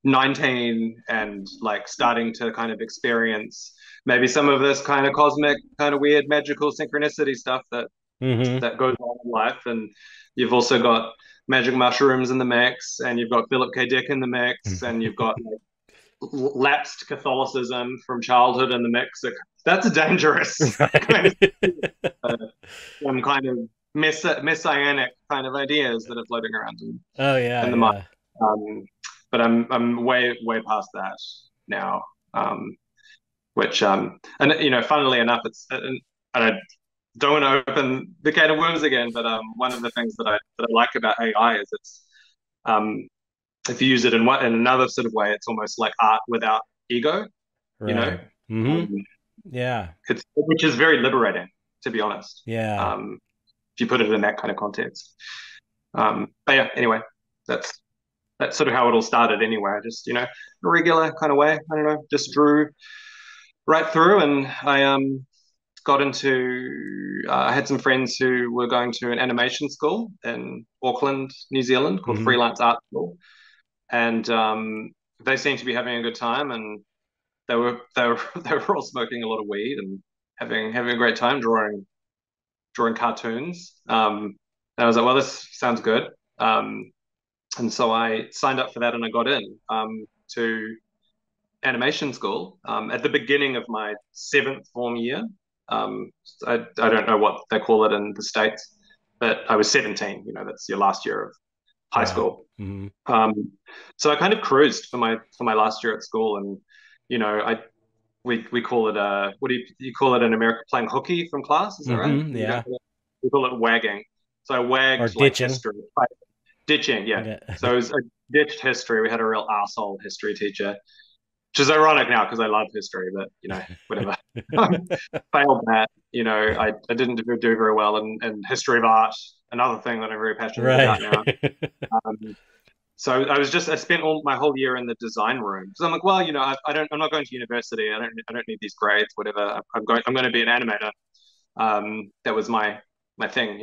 19 and starting to kind of experience maybe some of this kind of cosmic, kind of weird, magical synchronicity stuff that goes on in life, and you've also got magic mushrooms in the mix, and you've got Philip K. Dick in the mix, and you've got lapsed Catholicism from childhood in the mix. That's dangerous, some kind of messianic kind of ideas that are floating around in the mind. But I'm way past that now, and funnily enough, and I don't want to open the can of worms again, but one of the things that I like about AI is it's if you use it in another sort of way, it's almost like art without ego, which is very liberating, to be honest. If you put it in that kind of context. But yeah, anyway, that's sort of how it all started anyway. I just, a regular kind of way, I don't know, just drew right through. And I got into, I had some friends who were going to an animation school in Auckland, New Zealand, called Freelance Art School. And they seemed to be having a good time, and they were all smoking a lot of weed and having a great time drawing cartoons, and I was like, well, this sounds good, and so I signed up for that, and I got in to animation school at the beginning of my 7th form year. I don't know what they call it in the States, but I was 17, that's your last year of high school. So I kind of cruised for my last year at school, and we call it a, what do you call it in America, playing hooky from class? Is that right? Yeah. We call it wagging. So I wagged, or ditching. Ditching, yeah. So it was a ditched history. We had a real arsehole history teacher, which is ironic now because I love history, but, whatever. Failed that. I didn't do very well in history of art, another thing that I'm very passionate about now. So I spent my whole year in the design room. So I'm like, well, I'm not going to university. I don't need these grades, whatever. I'm going to be an animator. That was my thing,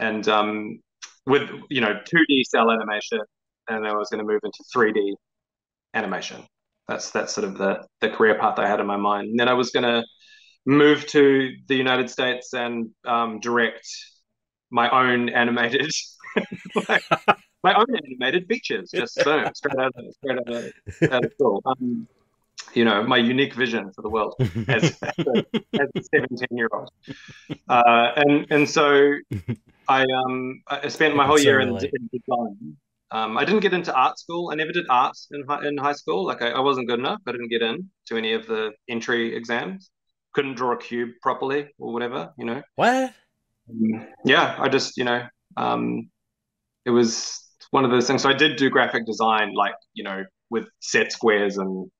and with, 2D cell animation, and I was going to move into 3D animation. That's sort of the career path I had in my mind. And then I was going to move to the United States and direct my own animated, my own animated features, just straight out of school. My unique vision for the world as a 17-year-old. And so I spent my whole year in design. I didn't get into art school. I never did art in high school. I wasn't good enough. I didn't get in to any of the entry exams. Couldn't draw a cube properly or whatever, What? Yeah, I just, it was one of those things. So I did do graphic design, with set squares and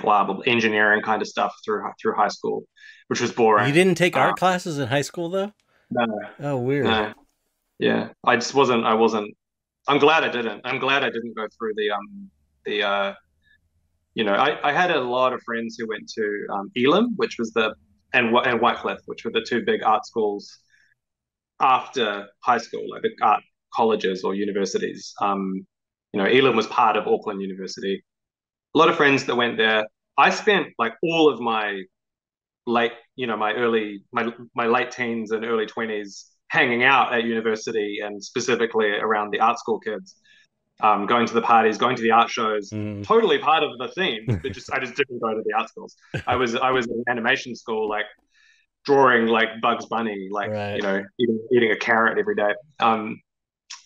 blah, blah, blah, engineering kind of stuff through high school, which was boring. You didn't take art classes in high school though? No. Oh, weird. No. Yeah, I just wasn't. I wasn't. I'm glad I didn't. I'm glad I didn't go through the you know, I had a lot of friends who went to Elam, which was and Whitecliffe, which were the two big art schools after high school, like the art colleges or universities. You know, Elam was part of Auckland University. A lot of friends that went there. I spent like all of my late, you know, my late teens and early 20s hanging out at university, and specifically around the art school kids, going to the parties, going to the art shows, totally part of the theme. But just I just didn't go to the art schools. I was in animation school, like drawing like Bugs Bunny, like right. You know, eating a carrot every day,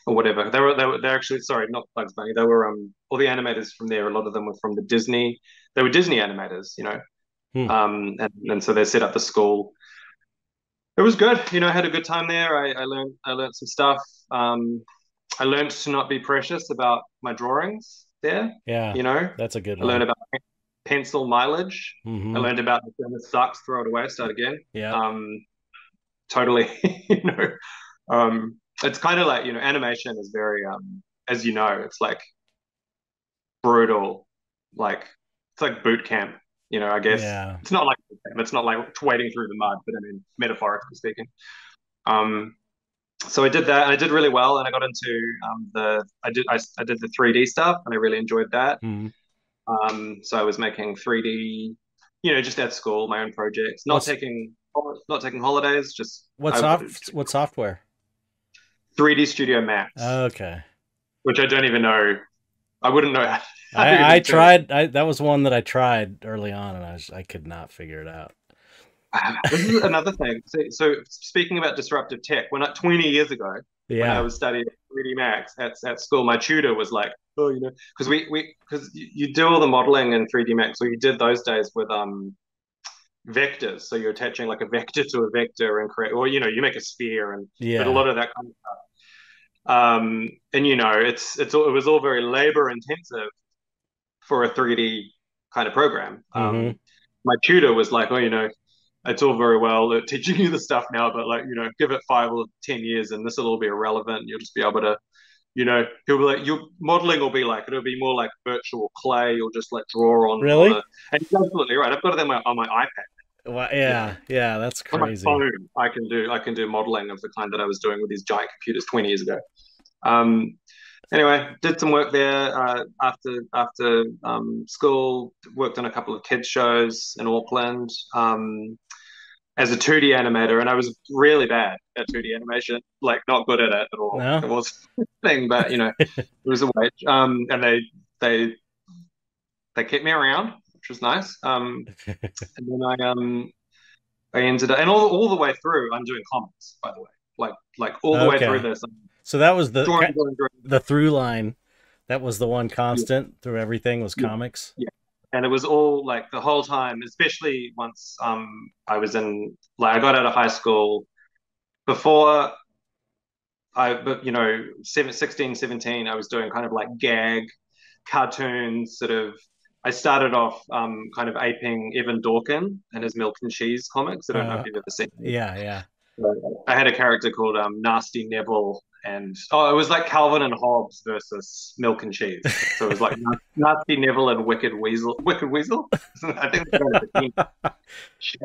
or whatever. They're actually, sorry, not Bugs Bunny. They were all the animators from there. A lot of them were from the Disney. They were Disney animators, you know, and so they set up the school. It was good, you know. I had a good time there. I learned some stuff. I learned to not be precious about my drawings there. Yeah, you know, that's a good one. I learned about pencil mileage. Mm-hmm. I learned about the thing that sucks, throw it away, start again. Yeah, totally. You know, it's kind of like, you know, animation is very, as you know, it's like brutal, like it's like boot camp. You know, I guess it's not like wading through the mud, but I mean, metaphorically speaking. So I did that, and I did really well, and I got into I did the 3D stuff, and I really enjoyed that. So I was making 3D, you know, just at school, my own projects, not taking holidays, just what software? 3D Studio Max. Oh, okay. Which I don't even know. I wouldn't know. I tried, that was one that I tried early on, and I could not figure it out. This is another thing. So speaking about disruptive tech, when 20 years ago, when I was studying 3D Max at school, my tutor was like, oh, you know, because you do all the modeling in 3D Max, or you did those days with vectors. So you're attaching like a vector to a vector and create, or, you know, you make a sphere and but a lot of that kind of stuff. And you know, it was all very labor intensive for a 3D kind of program. My tutor was like, oh, you know, it's all very well teaching you the stuff now, but like, you know, give it 5 or 10 years and this will all be irrelevant. You'll just be able to, you know, he'll be like, your modeling will be like, it'll be more like virtual clay. You'll just like draw on. Really? And he's absolutely right. I've got it on my iPad. Well, yeah, that's crazy. On my phone, I can do modeling of the kind that I was doing with these giant computers 20 years ago. Anyway, did some work there after school. Worked on a couple of kids shows in Auckland as a 2D animator, and I was really bad at 2D animation, like not good at it at all. No? It was a thing, but you know, it was a wage. And they kept me around, which was nice. And then I ended up, and all the way through, I'm doing comics, by the way, like all the way through this. So that was the through line. That was the one constant through everything was comics. Yeah, and it was all like the whole time, especially once I was in, like, I got out of high school before you know, 16, 17, I was doing kind of like gag cartoons, sort of. I started off kind of aping Evan Dorkin and his Milk and Cheese comics. I don't know if you've ever seen them. Yeah. So I had a character called Nasty Neville. And it was like Calvin and Hobbes versus Milk and Cheese. So it was like Nasty Neville and Wicked Weasel. I think shit.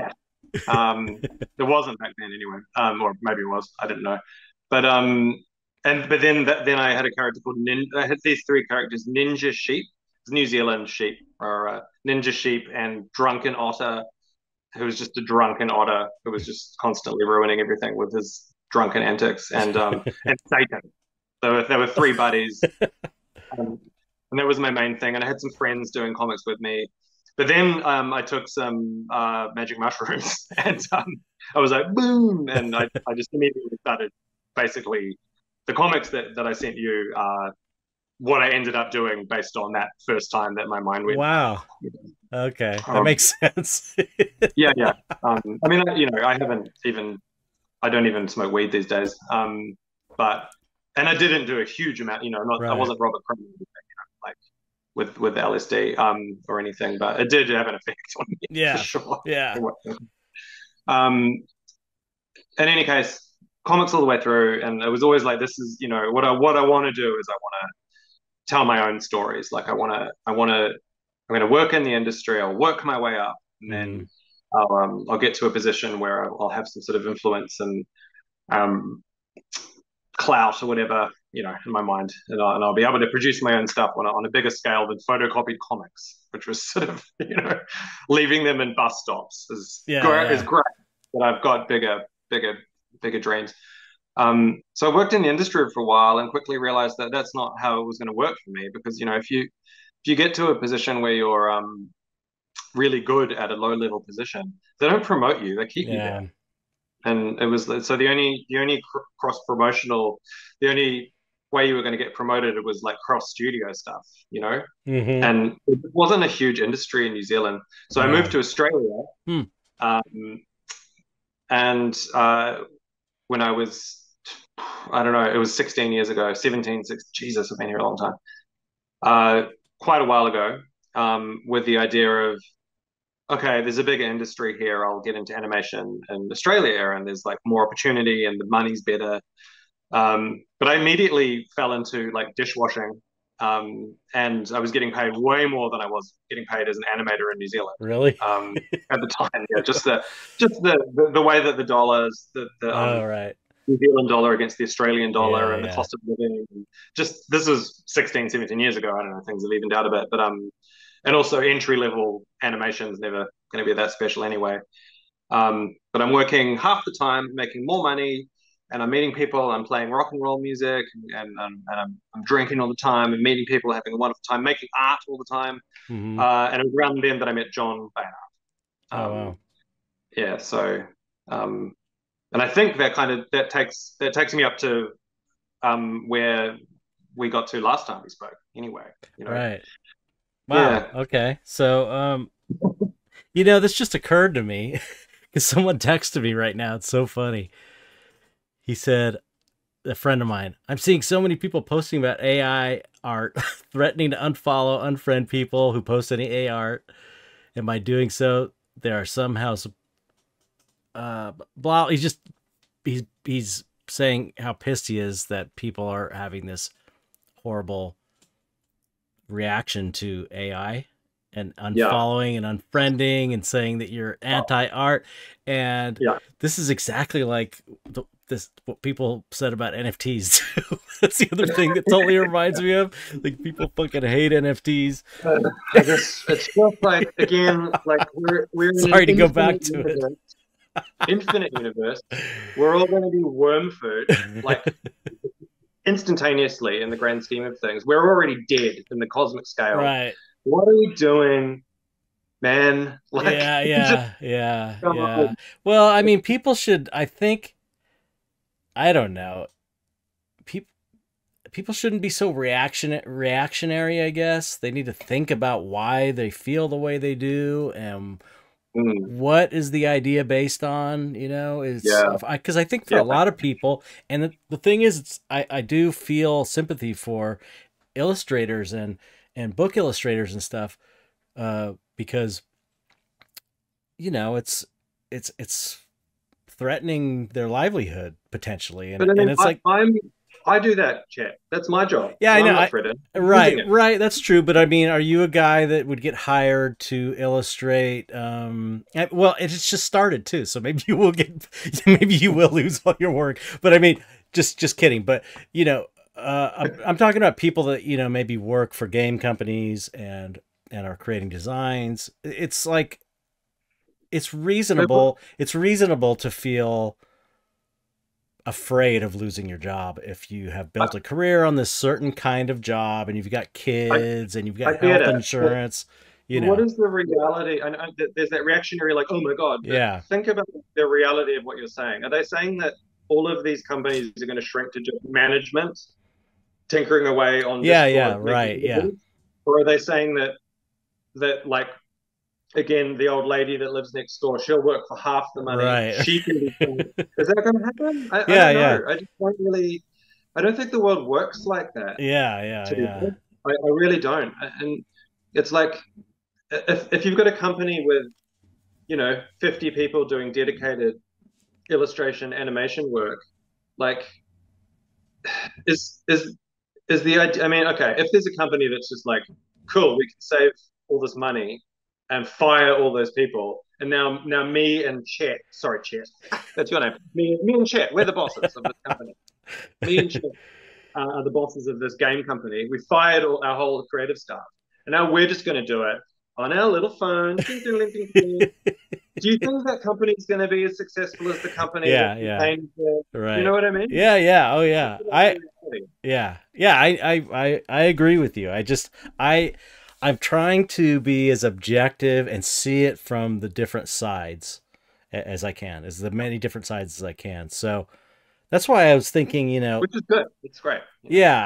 There wasn't back then anyway, or maybe it was. I didn't know. But then I had a character called I had these three characters: Ninja Sheep, New Zealand sheep, or Ninja Sheep, and Drunken Otter, who was just a drunken otter who was just constantly ruining everything with his drunken antics, and Satan. So there were three buddies, and that was my main thing. And I had some friends doing comics with me, but then I took some magic mushrooms, and I was like, boom, and I just immediately started. Basically, the comics that I sent you are what I ended up doing based on that first time that my mind went. Wow. Okay, that makes sense. yeah. I mean, you know, I don't even smoke weed these days. But I didn't do a huge amount, you know, I wasn't Robert Crumb, you know, like with LSD or anything, but it did have an effect on me. Yeah, for sure. Yeah. In any case, comics all the way through, and it was always like, this is, you know, what I want to do is I want to tell my own stories. Like I'm going to work in the industry. I'll work my way up, and then I'll get to a position where I'll have some sort of influence and clout or whatever, you know, in my mind, and I'll be able to produce my own stuff on a bigger scale than photocopied comics, which was sort of, you know, leaving them in bus stops is great, but I've got bigger dreams. So I worked in the industry for a while and quickly realized that that's not how it was going to work for me, because, you know, if you get to a position where you're really good at a low level position, they don't promote you, they keep you there. And it was so the only cross promotional, the only way you were going to get promoted, it was like cross studio stuff, you know. Mm-hmm. And it wasn't a huge industry in New Zealand, so I moved to Australia. When I was, I don't know, it was 16 years ago, 17, Jesus, I've been here a long time, quite a while ago, with the idea of, okay, there's a bigger industry here, I'll get into animation in Australia, and there's like more opportunity and the money's better. But I immediately fell into like dishwashing, and I was getting paid way more than I was getting paid as an animator in New Zealand. Really? At the time, yeah, just the way that the dollars, New Zealand dollar against the Australian dollar, the cost of living. Just, this was 16, 17 years ago. I don't know, things have evened out a bit, but and also entry level animation is never going to be that special anyway. But I'm working half the time, making more money, and I'm meeting people. I'm playing rock and roll music, and I'm drinking all the time, and meeting people, having a wonderful time, making art all the time. Mm-hmm. And it was around then that I met John Bainer. Yeah. So, and I think that kind of that takes me up to where we got to last time we spoke. Anyway, you know. Right. Wow. Yeah. Okay. So, you know, this just occurred to me because someone texted me right now. It's so funny. He said, a friend of mine, I'm seeing so many people posting about AI art, threatening to unfollow, unfriend people who post any AI art. And by doing so, there are somehow, blah. He's saying how pissed he is that people are having this horrible reaction to AI and unfollowing and unfriending and saying that you're anti-art. And this is exactly like what people said about NFTs too. That's the other thing that totally reminds me of, like, people fucking hate NFTs. It's just like, again, like we're sorry to go back to it. Infinite universe. We're all going to be worm food, like, instantaneously, in the grand scheme of things. We're already dead in the cosmic scale. Right. What are we doing, man? Like, yeah. Well, I mean, people should, I think, I don't know, people shouldn't be so reactionary, I guess. They need to think about why they feel the way they do, and what is the idea based on, you know, because I think for a lot of people, and the thing is, I do feel sympathy for illustrators and book illustrators and stuff, because, you know, it's threatening their livelihood potentially. And it's like, I do that, Chet. That's my job. Yeah, I know. Right. That's true. But I mean, are you a guy that would get hired to illustrate? Well, it's just started too, so maybe you will lose all your work. But I mean, just kidding. But, you know, I'm talking about people that, you know, maybe work for game companies and are creating designs. It's like, it's reasonable. It's reasonable to feel afraid of losing your job if you have built a career on this certain kind of job, and you've got kids and you've got health insurance. You know, what is the reality? And there's that reactionary, like, oh my god. Yeah. Think about the reality of what you're saying. Are they saying that all of these companies are going to shrink to just management tinkering away on? Or are they saying that like, again, the old lady that lives next door, she'll work for half the money. Right. She can be. Is that going to happen? I don't know. I just don't think the world works like that. Yeah, yeah, yeah. I really don't. And it's like, if you've got a company with, 50 people doing dedicated illustration animation work, like, is the idea, I mean, okay, if there's a company that's just like, cool, we can save all this money and fire all those people, and now me and Chet, sorry, Chet, that's your name, me and Chet, we're the bosses of this company. Me and Chet are the bosses of this game company. We fired all our whole creative staff, and now we're just going to do it on our little phone. Ding, ding, ding, ding, ding. Do you think that company's going to be as successful as the company? Right. You know what I mean? Oh yeah. I agree with you. I'm trying to be as objective and see it from the different sides as I can, as the many different sides as I can. So that's why I was thinking, which is good. It's great. Yeah.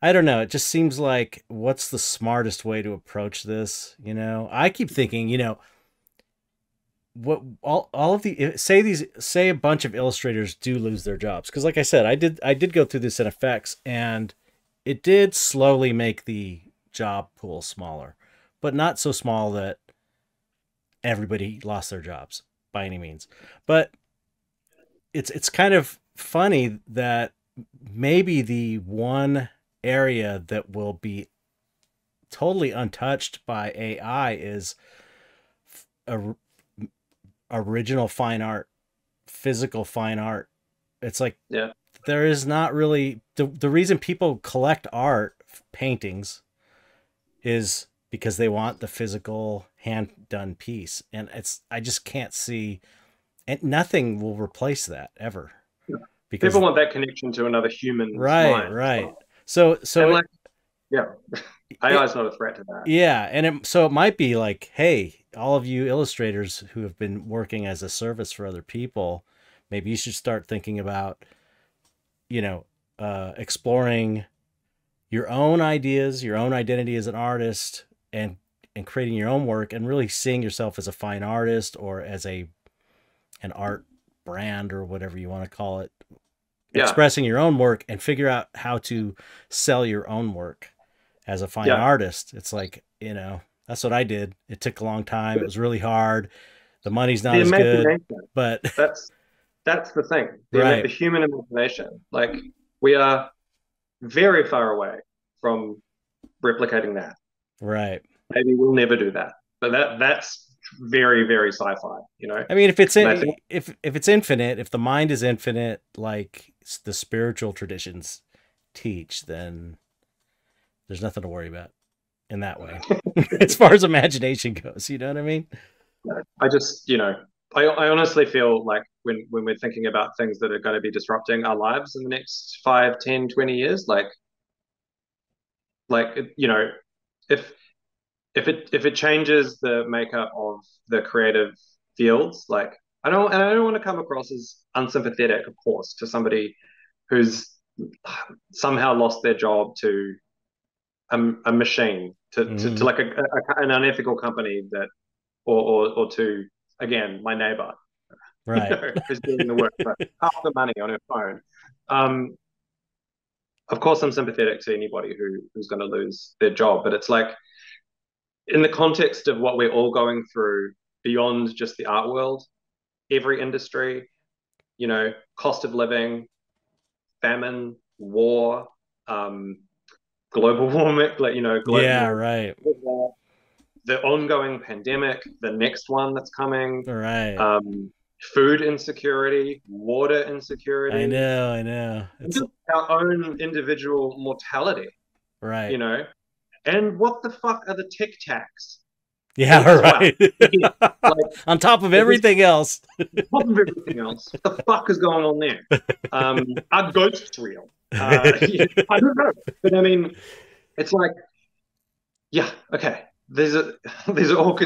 I don't know. It just seems like, what's the smartest way to approach this? I keep thinking, what all of the, say a bunch of illustrators do lose their jobs. 'Cause like I said, I did go through this in effects, and it did slowly make the job pool smaller, but not so small that everybody lost their jobs by any means. But it's kind of funny that maybe the one area that will be totally untouched by AI is original fine art, physical fine art. It's like, yeah, there is not really the reason people collect art, paintings, is because they want the physical hand done piece. And I just can't see, and nothing will replace that ever, because people want that connection to another human. Right. So like, AI is not a threat to that. Yeah, and so it might be like, hey, all of you illustrators who have been working as a service for other people, maybe you should start thinking about, exploring your own ideas, your own identity as an artist, and creating your own work, and really seeing yourself as a fine artist, or as an art brand, or whatever you want to call it. Yeah. Expressing your own work, and figure out how to sell your own work as a fine artist. It's like, that's what I did. It took a long time. It was really hard. The money's not as good, but that's the thing. The human imagination, like, we are very far away from replicating that. Right. Maybe we'll never do that, but that's very, very sci-fi, I mean, if it's infinite, if the mind is infinite, like the spiritual traditions teach, then there's nothing to worry about in that way, as far as imagination goes. You know what I mean? I just, I honestly feel like when we're thinking about things that are going to be disrupting our lives in the next 5, 10, 20 years, if it changes the makeup of the creative fields, like, I don't want to come across as unsympathetic, of course, to somebody who's somehow lost their job to a machine, to like an unethical company, that, or to, again, my neighbor, right, who's doing the work for half the money on her phone. Of course, I'm sympathetic to anybody who's going to lose their job, but it's like, in the context of what we're all going through beyond just the art world, every industry, cost of living, famine, war, global warming, the ongoing pandemic, the next one that's coming, right, food insecurity, water insecurity. I know. It's just our own individual mortality, right? And what the fuck are the Tic Tacs? Yeah, right. On top of everything else. On top of everything else. What the fuck is going on there? Are ghosts real? I don't know. But I mean, it's like, yeah, okay. These are all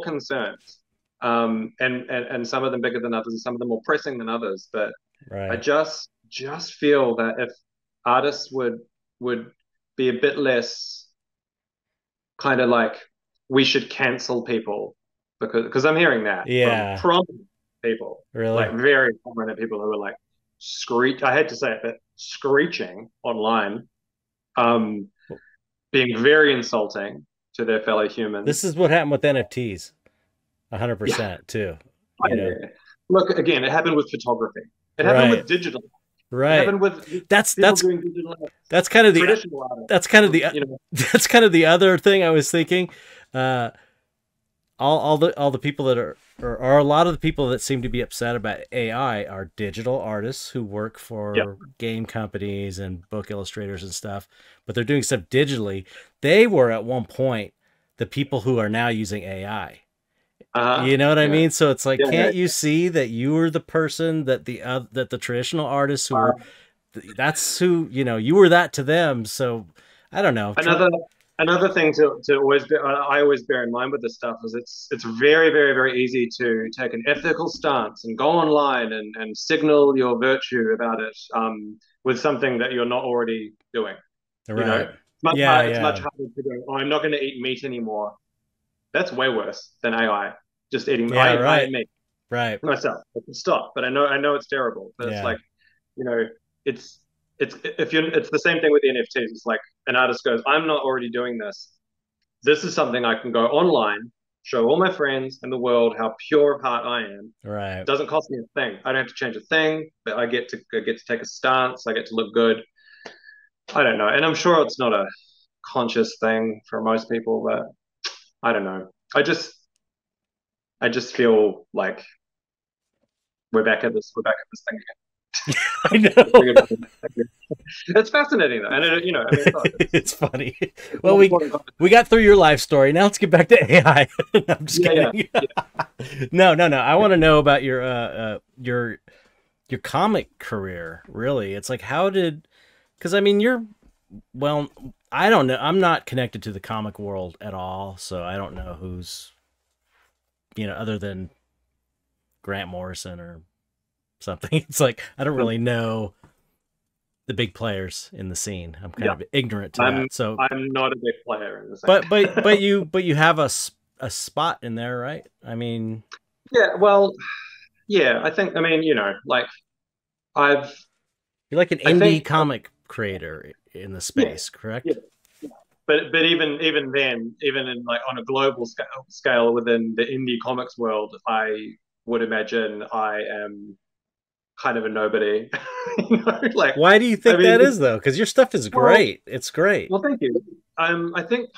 concerns. And some of them bigger than others, and some of them more pressing than others. But I just feel that if artists would be a bit less kind of like, we should cancel people, because I'm hearing that from people, really, like very prominent people who are like, I had to say it, but screeching online, being very insulting to their fellow humans. This is what happened with NFTs, 100% too. Look, again, it happened with photography. It happened with digital. Right. It happened with that's kind of the other thing I was thinking. All the people that are, or a lot of the people that seem to be upset about AI are digital artists who work for game companies and book illustrators and stuff, but they're doing stuff digitally. They were at one point the people who are now using AI. You know what I mean? So it's like, can't you see that you were the person that the traditional artists who were, that's who, you know, you were that to them. So I don't know. Another thing to always be, I always bear in mind with this stuff is it's very, very, very easy to take an ethical stance and go online and signal your virtue about it with something that you're not already doing. Right. You know, it's much harder to go, oh, I'm not going to eat meat anymore. That's way worse than AI. Just eating meat. I eat meat. Right. Myself. I can stop, but I know it's terrible. But it's like, you know, it's the same thing with the NFTs. It's like an artist goes, I'm not already doing this. This is something I can go online, show all my friends and the world how pure of heart I am. Right. It doesn't cost me a thing. I don't have to change a thing, but I get to take a stance. I get to look good. I don't know. And I'm sure it's not a conscious thing for most people, but I don't know. I just feel like we're back at this thing again. I know. It's fascinating though, and it, you know, I mean, it's funny. Well, we got through your life story. Now let's get back to AI. I'm just kidding. No. I want to know about your comic career. Really, it's like because I mean well, I don't know. I'm not connected to the comic world at all, so I don't know who's, you know, other than Grant Morrison or something. It's like I don't really know the big players in the scene. I'm kind of ignorant to that. So I'm not a big player in the scene. But you have a spot in there, right? I mean, I think, I mean, you know, like you're like an indie comic creator in the space, correct? Yeah. But even then, even in like on a global scale within the indie comics world, I would imagine I am kind of a nobody. You know, like, why do you think that is though? Because your stuff is great. It's great. Well, thank you. I think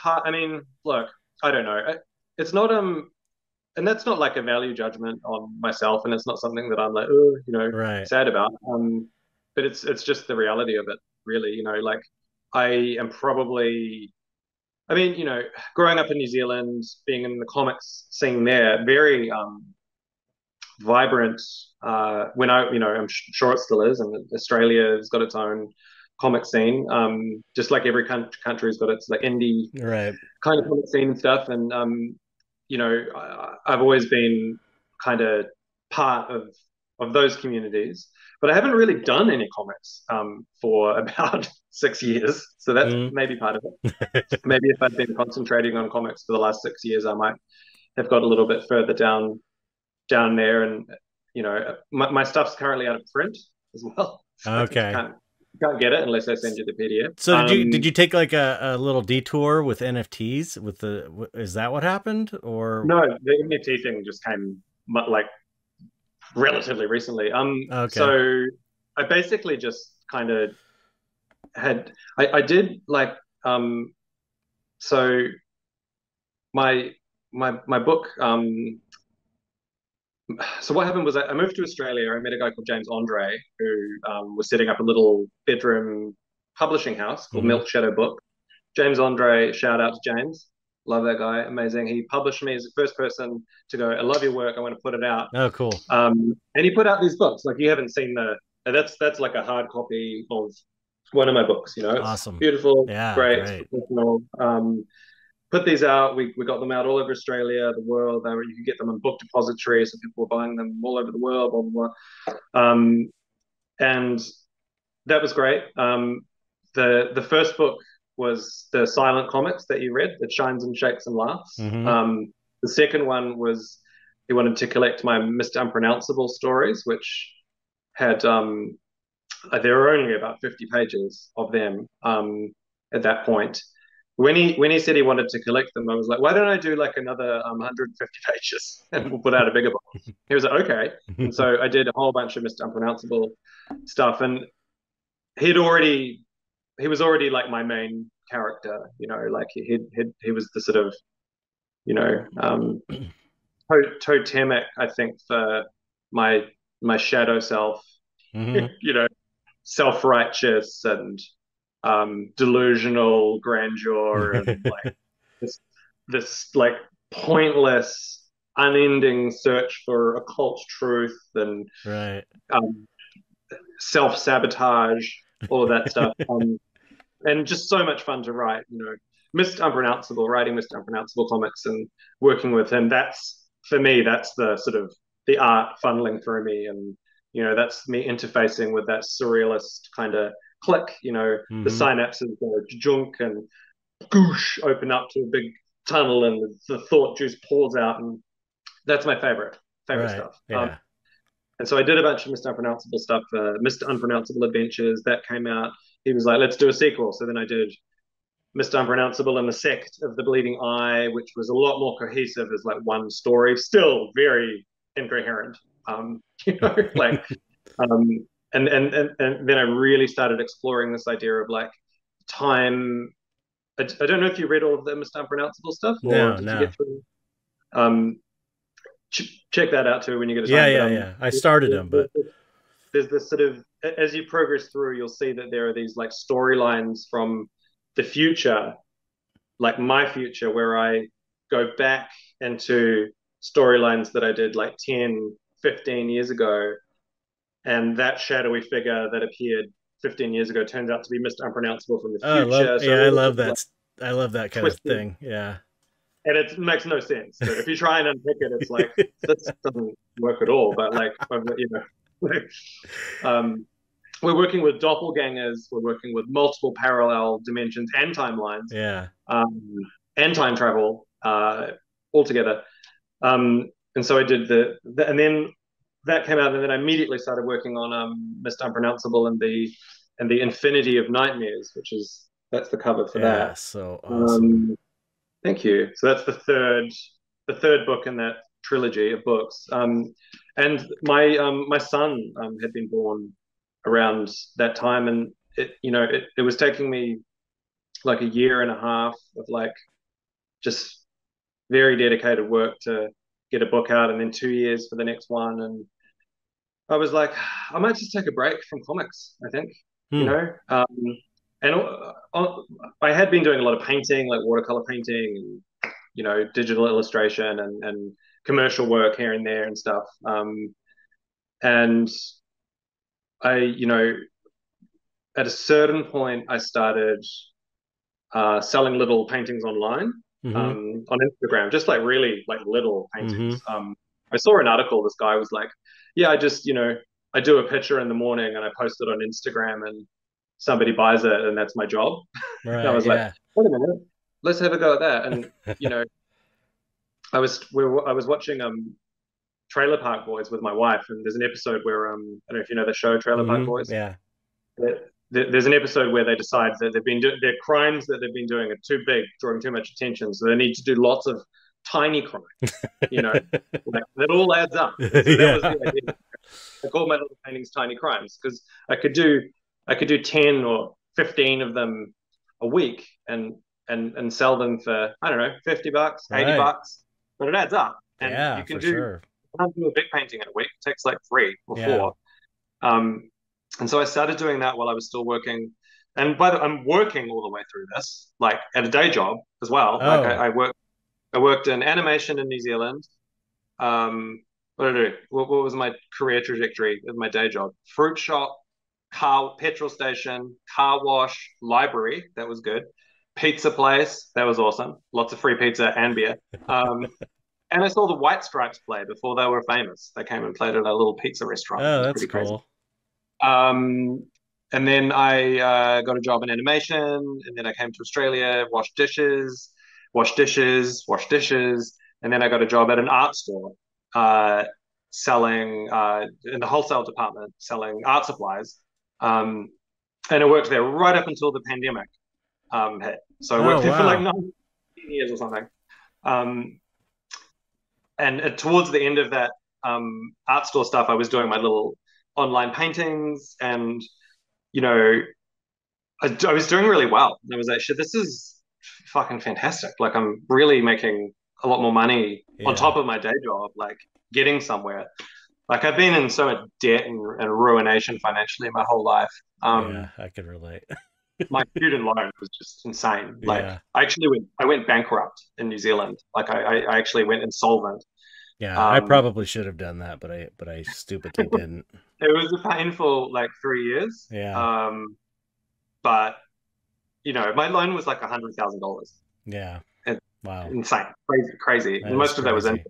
look, I don't know. It's not and that's not like a value judgment on myself, and it's not something that I'm like, oh, you know, sad about. But it's just the reality of it, really. You know, like I am probably, I mean, you know, growing up in New Zealand, being in the comics scene there, very vibrant. When I, you know, I'm sure it still is, and Australia's got its own comic scene, just like every country's got its like indie kind of comic scene and stuff. And you know, I've always been kind of part of those communities, but I haven't really done any comics for about 6 years, so that's maybe part of it. Maybe if I'd been concentrating on comics for the last 6 years, I might have got a little bit further down there. And you know, my stuff's currently out of print as well. So okay. Can't get it unless I send you the PDF. So did you take like a little detour with NFTs? Is that what happened? Or no, the NFT thing just came like relatively recently. So I basically just kind of had so my book. So what happened was I moved to Australia. I met a guy called James Andre who was setting up a little bedroom publishing house called Milk Shadow Book. James Andre, shout out to James. Love that guy. Amazing. He published me as the first person to go, I love your work. I want to put it out. Oh, cool. And he put out these books. Like you haven't seen that's like a hard copy of one of my books, you know. It's awesome. Beautiful. Yeah, great. Professional. Put these out. We got them out all over Australia, the world. You could get them in book depositories, so people were buying them all over the world, blah, blah, blah. And that was great. The first book was the silent comics that you read, that shines and shakes and laughs. The second one was he wanted to collect my Mr. Unpronounceable stories, which had There were only about 50 pages of them at that point. When he said he wanted to collect them, I was like, why don't I do like another 150 pages and we'll put out a bigger box? He was like, okay. And so I did a whole bunch of Mr. Unpronounceable stuff, and he was already like my main character, you know, like he was the sort of, you know, totemic, I think, for my shadow self, mm-hmm. you know, self-righteous and delusional grandeur and like this like pointless, unending search for occult truth and right. Self-sabotage, all of that stuff, and just so much fun to write. You know, Mr. Unpronounceable, writing Mr. Unpronounceable comics and working with him. That's for me. That's the sort of the art funneling through me, and you know, that's me interfacing with that surrealist kind of. Click, you know, mm-hmm. the synapses go junk and goosh, open up to a big tunnel, and the thought juice pours out, and that's my favorite right. stuff. Yeah. And so I did a bunch of Mr. Unpronounceable stuff, Mr. Unpronounceable Adventures, that came out. He was like, let's do a sequel. So then I did Mr. Unpronounceable and the Sect of the Bleeding Eye, which was a lot more cohesive as like one story, still very incoherent, you know, like... And then I really started exploring this idea of like time. I don't know if you read all of the Mr. Unpronounceable stuff. Or did you get through? Check that out too when you get a time. Yeah. I started them, but there's this sort of, as you progress through, you'll see that there are these like storylines from the future, like my future, where I go back into storylines that I did like 10, 15 years ago. And that shadowy figure that appeared 15 years ago turns out to be Mr. Unpronounceable from the future. I love that. I love that kind twisting. Of thing. Yeah. And it makes no sense. So if you try and unpick it, it's like, this doesn't work at all. But like, you know, like, we're working with doppelgangers. We're working with multiple parallel dimensions and timelines. Yeah. And time travel altogether. And so I did and then that came out, and then I immediately started working on Mr. Unpronounceable and the Infinity of Nightmares, which is that's the cover for that. Yeah, so awesome. Thank you. So that's the third book in that trilogy of books. And my son had been born around that time, and it was taking me like a year and a half of like just very dedicated work to get a book out, and then 2 years for the next one, and I was like, I might just take a break from comics, I think, you know? And I had been doing a lot of painting, like watercolor painting, and, you know, digital illustration and commercial work here and there and stuff. And I, you know, at a certain point, I started selling little paintings online. Mm-hmm. On Instagram, just like really like little paintings. Mm-hmm. I saw an article, this guy was like, yeah, I just, you know, I do a picture in the morning and I post it on Instagram and somebody buys it and that's my job. Right, and I was like, wait a minute, let's have a go at that. And, you know, I was watching Trailer Park Boys with my wife, and there's an episode where, I don't know if you know the show Trailer mm-hmm. Park Boys. Yeah. There's an episode where they decide that their crimes that they've been doing are too big, drawing too much attention, so they need to do lots of tiny crimes. You know, like, that all adds up. So that was the idea. I called my little paintings "tiny crimes" because I could do 10 or 15 of them a week and sell them for, I don't know, $50, right. $80, but it adds up. And yeah, you can do sure. You can't do a big painting in a week. It takes like 3 or 4. And so I started doing that while I was still working. And I'm working all the way through this, like at a day job as well. Oh. Like I worked in animation in New Zealand. What did I do? What was my career trajectory of my day job? Fruit shop, petrol station, car wash, library. That was good. Pizza place. That was awesome. Lots of free pizza and beer. And I saw the White Stripes play before they were famous. They came and played at a little pizza restaurant. Oh, that's pretty cool. Crazy. And then I got a job in animation, and then I came to Australia, washed dishes, and then I got a job at an art store selling in the wholesale department, selling art supplies And I worked there right up until the pandemic hit. So I worked there for like 19 years or something. And towards the end of that art store stuff, I was doing my little online paintings, and, you know, I was doing really well. And I was like, shit, this is fucking fantastic. Like, I'm really making a lot more money on top of my day job, like getting somewhere. Like, I've been in so much debt and ruination financially my whole life. Yeah, I can relate. My student loan was just insane. Like, I went bankrupt in New Zealand. Like, I actually went insolvent. Yeah, I probably should have done that, but I stupidly didn't. It was a painful, like, 3 years. Yeah. But, you know, my loan was like $100,000. Yeah. It's insane. Crazy. And most of that was in.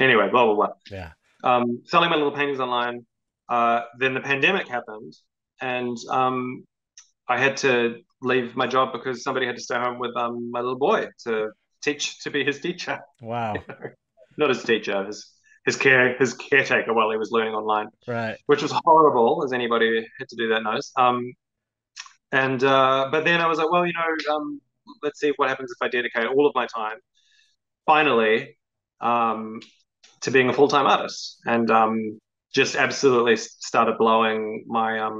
Anyway, blah, blah, blah. Yeah. Selling my little paintings online. Then the pandemic happened, and I had to leave my job because somebody had to stay home with my little boy to be his teacher. Wow. You know? Not his teacher, his caretaker while he was learning online. Right. Which was horrible, as anybody who had to do that knows. But then I was like, well, you know, let's see what happens if I dedicate all of my time, finally, to being a full-time artist, and just absolutely started blowing my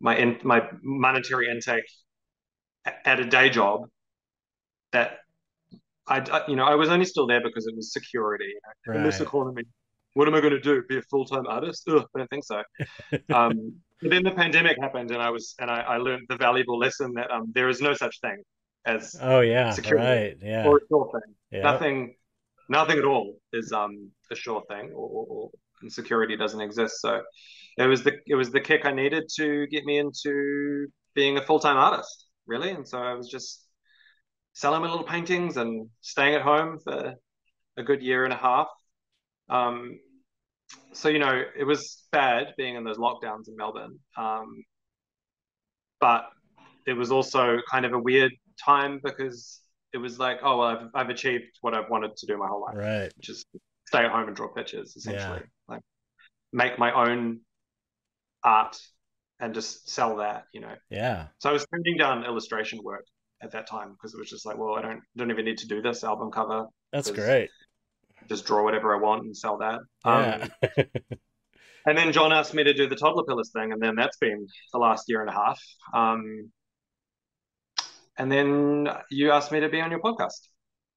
my monetary intake at a day job that I was only still there because it was security, you know? Right. In this economy, what am I going to do, be a full-time artist? Ugh, I don't think so. But then the pandemic happened, and I learned the valuable lesson that there is no such thing as security, right, yeah, or a sure thing. Yep. Nothing at all is a sure thing, or insecurity doesn't exist. So it was the kick I needed to get me into being a full-time artist, really. And so I was just selling my little paintings and staying at home for a good year and a half. So, you know, it was bad being in those lockdowns in Melbourne. But it was also kind of a weird time because it was like, oh, well, I've achieved what I've wanted to do my whole life. Right. Just stay at home and draw pictures, essentially. Yeah. Like, make my own art and just sell that, you know. Yeah. So I was turning down illustration work at that time because it was just like, well, I don't even need to do this album cover. That's great. Just draw whatever I want and sell that. Yeah. And then John asked me to do the Toddlerpillars thing, and then that's been the last year and a half. And then you asked me to be on your podcast.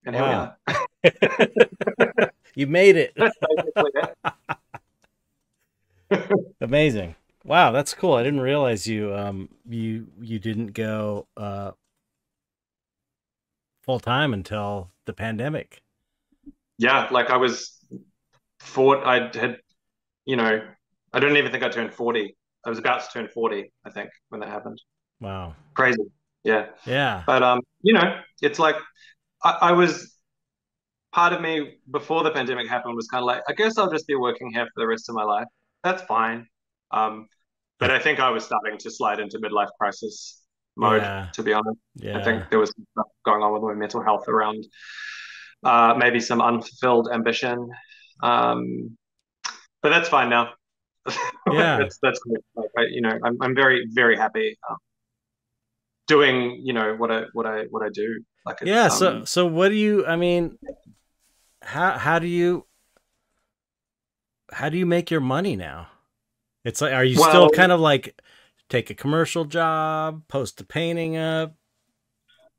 And here we are. You made it. That's basically it. Amazing. Wow, that's cool. I didn't realize you you didn't go full time until the pandemic. Yeah, like I don't even think I turned 40. I was about to turn 40, I think, when that happened. Wow. Crazy. Yeah. Yeah. But, you know, it's like I was, part of me before the pandemic happened was kind of like, I guess I'll just be working here for the rest of my life. That's fine. But I think I was starting to slide into midlife crisis mode, to be honest. Yeah. I think there was some stuff going on with my mental health around maybe some unfulfilled ambition. But that's fine now. Yeah. that's good. Like, you know, I'm very, very happy. Doing, you know, what I do. Like, yeah. So what do you, I mean, how do you make your money now? It's like, are you still kind of like take a commercial job, post a painting up,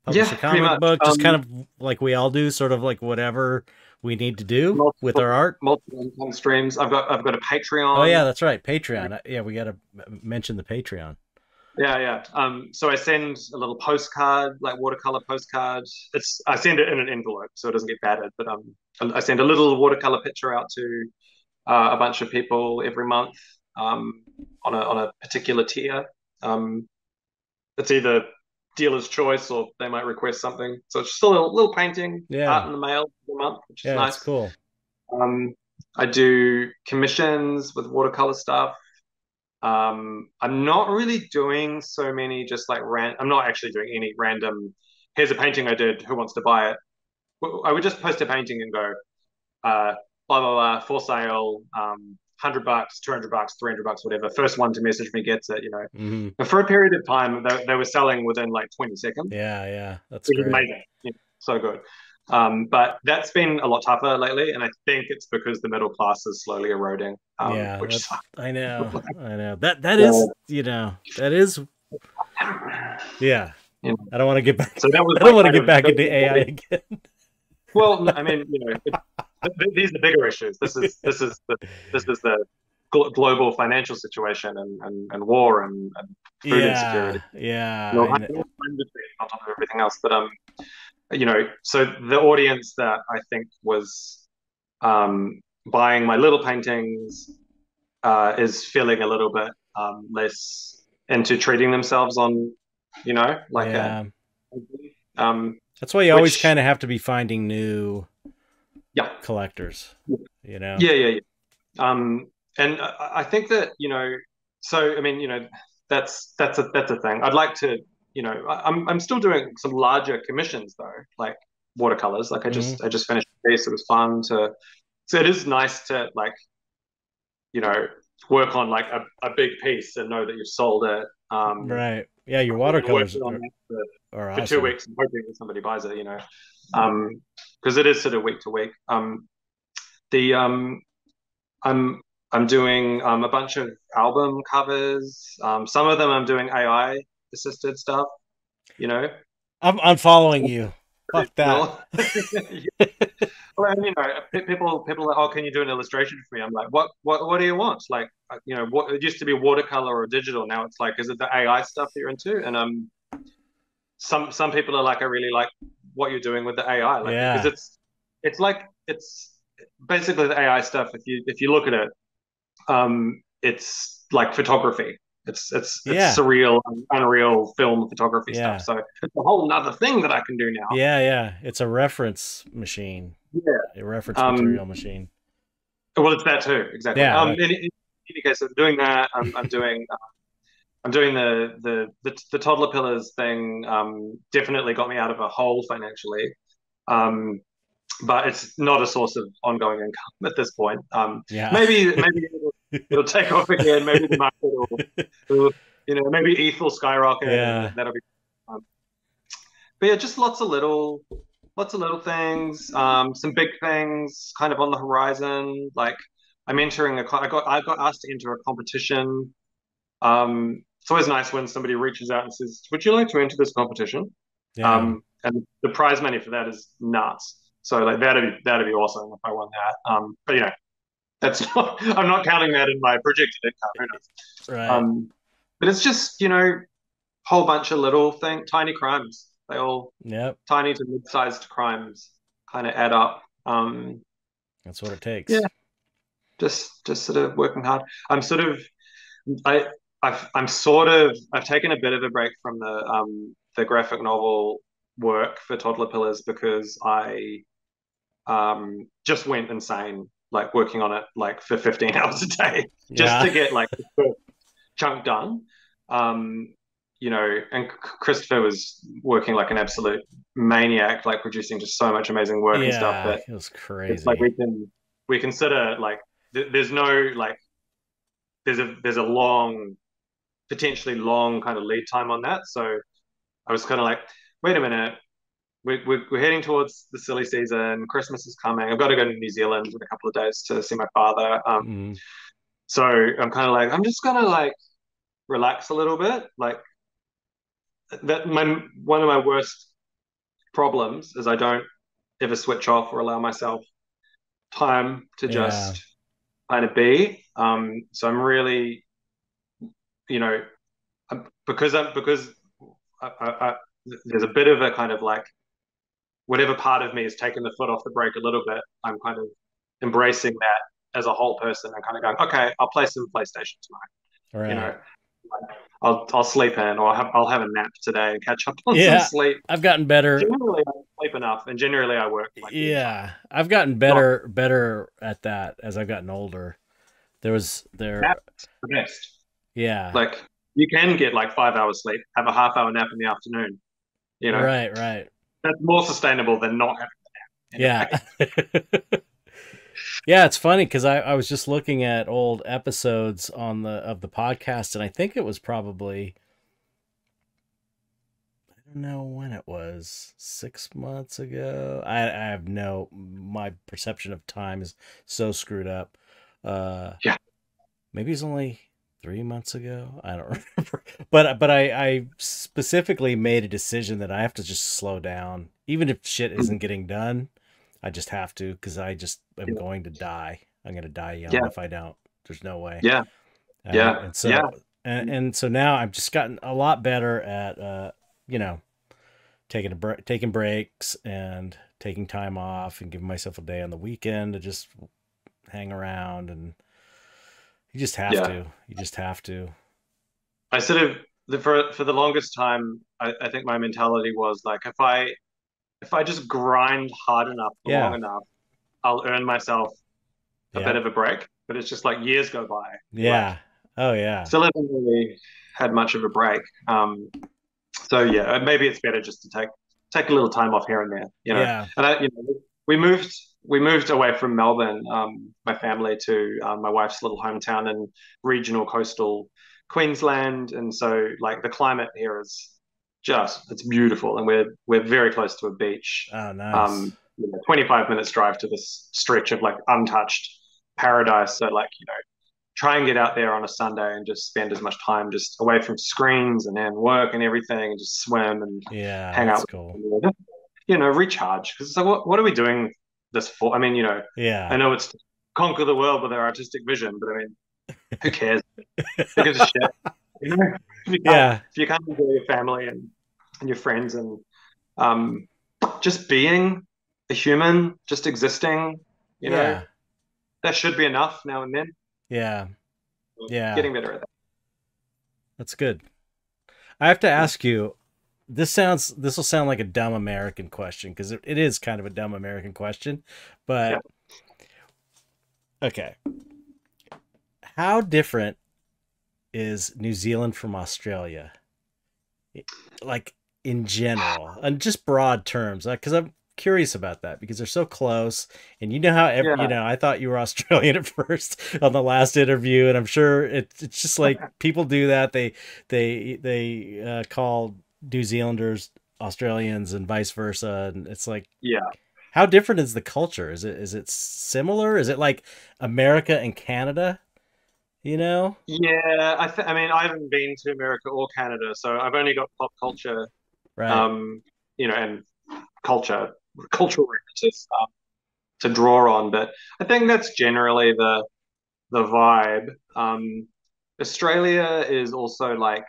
publish a comic book, just kind of like we all do, sort of like whatever we need to do with our art. Multiple income streams. I've got a Patreon. Oh yeah, that's right. Patreon. Yeah. We got to mention the Patreon. Yeah, yeah. So I send a little postcard, like watercolor postcard. I send it in an envelope so it doesn't get battered. But I send a little watercolor picture out to a bunch of people every month on a particular tier. It's either dealer's choice or they might request something. So it's just a little painting out in the mail every month, which is nice. That's cool. I do commissions with watercolor stuff. I'm not really doing so many just like I'm not actually doing any random, here's a painting I did, who wants to buy it? I would just post a painting and go, blah, blah, blah, for sale, $100, $200, $300, whatever. First one to message me gets it, you know. Mm-hmm. But for a period of time, they were selling within like 20 seconds. Yeah, yeah. That's great. Amazing. Yeah, so good. But that's been a lot tougher lately, and I think it's because the middle class is slowly eroding. Yeah, which sucks. I know, I know. That is, you know, that is. Yeah, yeah. I don't want to get back. So that was. I don't want to get back into AI again. Well, I mean, you know, these are bigger issues. This is the global financial situation and war and food insecurity. Yeah, well, I know. On top of everything else, but you know, so the audience that I think was buying my little paintings is feeling a little bit less into treating themselves on, you know, like that's why you always kind of have to be finding new collectors, you know. And I think that, you know, so I mean, you know, that's a thing. I'd like to, you know, I'm still doing some larger commissions though, like watercolors. Like I just finished this. It was fun to, so it is nice to, like, you know, work on like a big piece and know that you've sold it. Right. Yeah, your watercolors are awesome. For 2 weeks and hoping that somebody buys it, you know, because it is sort of week to week. I'm doing a bunch of album covers. Some of them I'm doing AI assisted stuff, you know. I'm following you. Fuck that. Well, you know, people are like, oh, can you do an illustration for me? I'm like, what do you want? Like, you know, what it used to be watercolor or digital. Now it's like, is it the AI stuff that you're into? And some people are like, I really like what you're doing with the AI, like, because it's like, it's basically the AI stuff. If you look at it, it's like photography. It's surreal, unreal film photography stuff. So it's a whole nother thing that I can do now. Yeah, yeah. It's a reference machine. Yeah. A reference material machine. Well, it's that too, exactly. Yeah, right. In any case, I'm doing that. I'm doing the Toddlerpillars thing. Definitely got me out of a hole financially. But it's not a source of ongoing income at this point. Maybe it'll take off again. Maybe the market will, you know, maybe ETH will skyrocket. Yeah. That'll be fun. But yeah, just lots of little things. Some big things kind of on the horizon. Like I'm entering I got asked to enter a competition. It's always nice when somebody reaches out and says, "Would you like to enter this competition?" Yeah. And the prize money for that is nuts. So like that'd be awesome if I won that. But you know. I'm not counting that in my projected income. Who knows? Right. But it's just, you know, whole bunch of little things, tiny crimes. They all tiny to mid-sized crimes kind of add up. That's what it takes. Yeah. Just sort of working hard. I've taken a bit of a break from the graphic novel work for Toddlerpillars because I just went insane. Like working on it like for 15 hours a day just to get like the first chunk done, you know. And Christopher was working like an absolute maniac, like producing just so much amazing work and stuff. That it was crazy. It's like we consider like there's a long, potentially long kind of lead time on that. So I was kind of like, wait a minute. We're heading towards the silly season. Christmas is coming. I've got to go to New Zealand in a couple of days to see my father. So I'm kind of like, I'm just gonna like relax a little bit. Like that, one of my worst problems is I don't ever switch off or allow myself time to just kind of be. So I'm really, you know, because there's a bit of a kind of like. Whatever part of me is taking the foot off the brake a little bit, I'm kind of embracing that as a whole person and kind of going, okay, I'll play some PlayStation tonight. Right. You know, I'll sleep in, or I'll have a nap today and catch up on some sleep. I've gotten better. Generally, I sleep enough, and generally I work. Like I've gotten better at that as I've gotten older. That's the best. Yeah, like you can get like 5 hours sleep, have a half-hour nap in the afternoon. You know, right. That's more sustainable than not having an app. Yeah. Yeah, it's funny because I was just looking at old episodes on the podcast, and I think it was probably, I don't know when it was, 6 months ago. I have no, my perception of time is so screwed up. Yeah, maybe it's only 3 months ago. I don't remember, but I specifically made a decision that I have to just slow down, even if shit isn't getting done. I just have to, because I just am going to die. I'm going to die young if I don't. There's no way. Yeah, yeah. And so, and so now I've just gotten a lot better at you know, taking breaks and taking time off and giving myself a day on the weekend to just hang around, and you just have to. You just have to. I sort of for the longest time, I think my mentality was like, if I just grind hard enough for long enough, I'll earn myself a bit of a break. But it's just like years go by. Yeah. Like, oh yeah. Still haven't really had much of a break. So yeah, maybe it's better just to take a little time off here and there. You know. Yeah. And I, you know, we moved away from Melbourne, my family, to my wife's little hometown in regional coastal Queensland, and so like the climate here is just, it's beautiful, and we're very close to a beach. Oh, nice. You know, 25 minutes drive to this stretch of like untouched paradise. So like, you know, try and get out there on a Sunday and just spend as much time just away from screens and then work and everything, and just swim and hang out. Cool. You know, recharge, because it's like, what are we doing this for? I mean, you know, I know it's to conquer the world with our artistic vision, but I mean, who cares? Who gives a shit? You know, if you can't enjoy your family and your friends and just being a human, just existing, you know, that should be enough now and then. Yeah, yeah, getting better at that. That's good. I have to ask you, this will sound like a dumb American question, because it is kind of a dumb American question, but okay, how different is New Zealand from Australia, like in general and just broad terms? Like, because I'm curious about that, because they're so close, and you know how every, you know, I thought you were Australian at first on the last interview, and I'm sure it's just like people do that. They call New Zealanders Australians and vice versa, and it's like, how different is the culture? Is it similar? Is it like America and Canada? You know? Yeah, I mean, I haven't been to America or Canada, so I've only got pop culture, right? You know, and cultural references to draw on, but I think that's generally the vibe. Australia is also like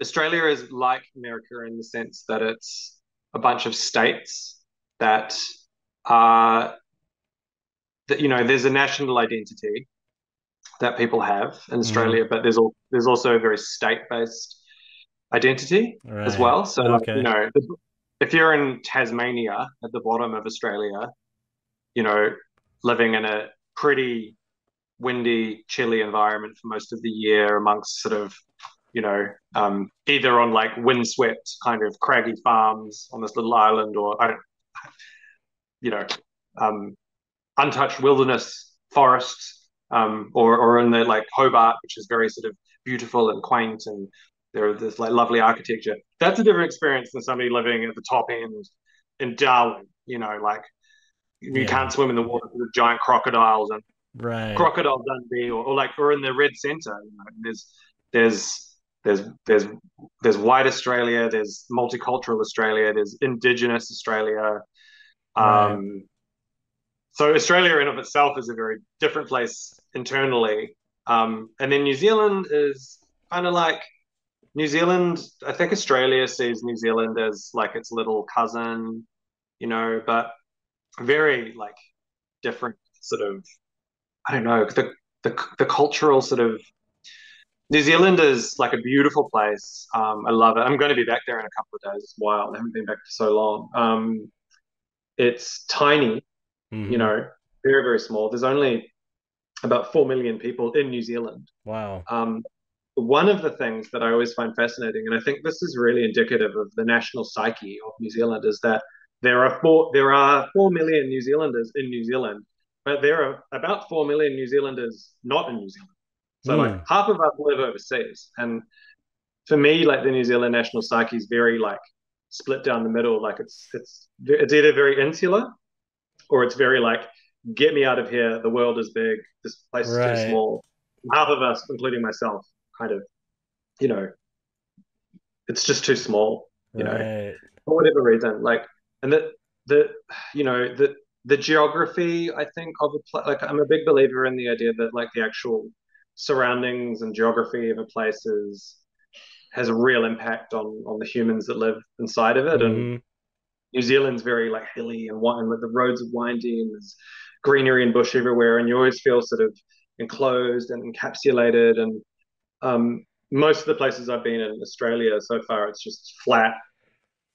Australia is like America in the sense that it's a bunch of states that are, that, you know, there's a national identity that people have in Australia, but there's also a very state-based identity as well. So like, you know, if you're in Tasmania at the bottom of Australia, you know, living in a pretty windy, chilly environment for most of the year amongst sort of, you know, either on like windswept kind of craggy farms on this little island, or you know, untouched wilderness forests, or in the like Hobart, which is very sort of beautiful and quaint, and there's like lovely architecture. That's a different experience than somebody living at the top end in Darwin, you know, like you can't swim in the water with giant crocodiles and Crocodile Dundee, or like, or in the Red Centre, you know. There's white Australia, there's multicultural Australia, there's Indigenous Australia. So Australia in of itself is a very different place internally. And then New Zealand is kind of like, I think Australia sees New Zealand as like its little cousin, you know, but very like different sort of, I don't know, the cultural sort of, New Zealand is like a beautiful place. I love it. I'm going to be back there in a couple of days as well. I haven't been back for so long. It's tiny, you know, very, very small. There's only about 4 million people in New Zealand. Wow. One of the things that I always find fascinating, and I think this is really indicative of the national psyche of New Zealand, is that There are 4 million New Zealanders in New Zealand, but there are about 4 million New Zealanders not in New Zealand. So like half of us live overseas. And for me, like the New Zealand national psyche is very like split down the middle. Like it's either very insular or it's very like, get me out of here. The world is big. This place is too small. Half of us, including myself, kind of, you know, it's just too small, you know, for whatever reason. Like, and the geography, I think, of a place, like I'm a big believer in the idea that like the actual surroundings and geography of a place has a real impact on the humans that live inside of it. And New Zealand's very like hilly and like the roads are windy and there's greenery and bush everywhere. And you always feel sort of enclosed and encapsulated. And most of the places I've been in Australia so far, it's just flat.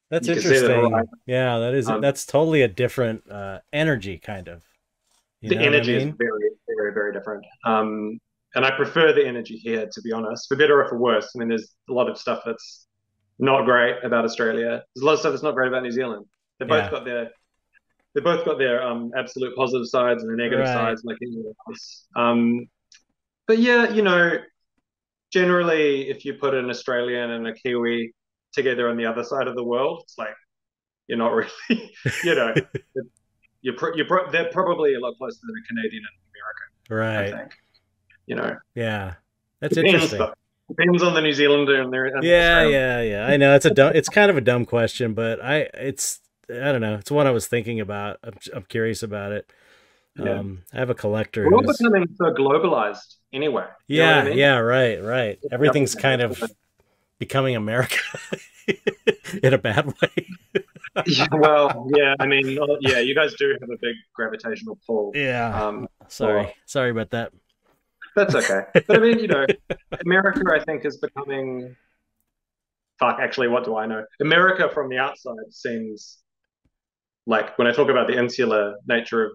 That's interesting. Yeah, that is. That's totally a different energy, kind of. The energy is very, very, very different. And I prefer the energy here, to be honest, for better or for worse. I mean, there's a lot of stuff that's not great about Australia. There's a lot of stuff that's not great about New Zealand. They both got their, absolute positive sides and the negative sides, like anyone else. But yeah, you know, generally, if you put an Australian and a Kiwi together on the other side of the world, it's like you're not really, you know, they're probably a lot closer than a Canadian and American, I think. You know, that's interesting. Depends on the New Zealander and their Australia. I know it's kind of a dumb question, but I don't know. It's one I was thinking about. I'm curious about it. I have a collector. We're all becoming so globalized anyway. You know what I mean? Right. Everything's kind of becoming America in a bad way. I mean, you guys do have a big gravitational pull. Sorry about that. That's okay. But I mean, you know, America, I think, is becoming... Fuck, actually, what do I know? America from the outside seems like, when I talk about the insular nature of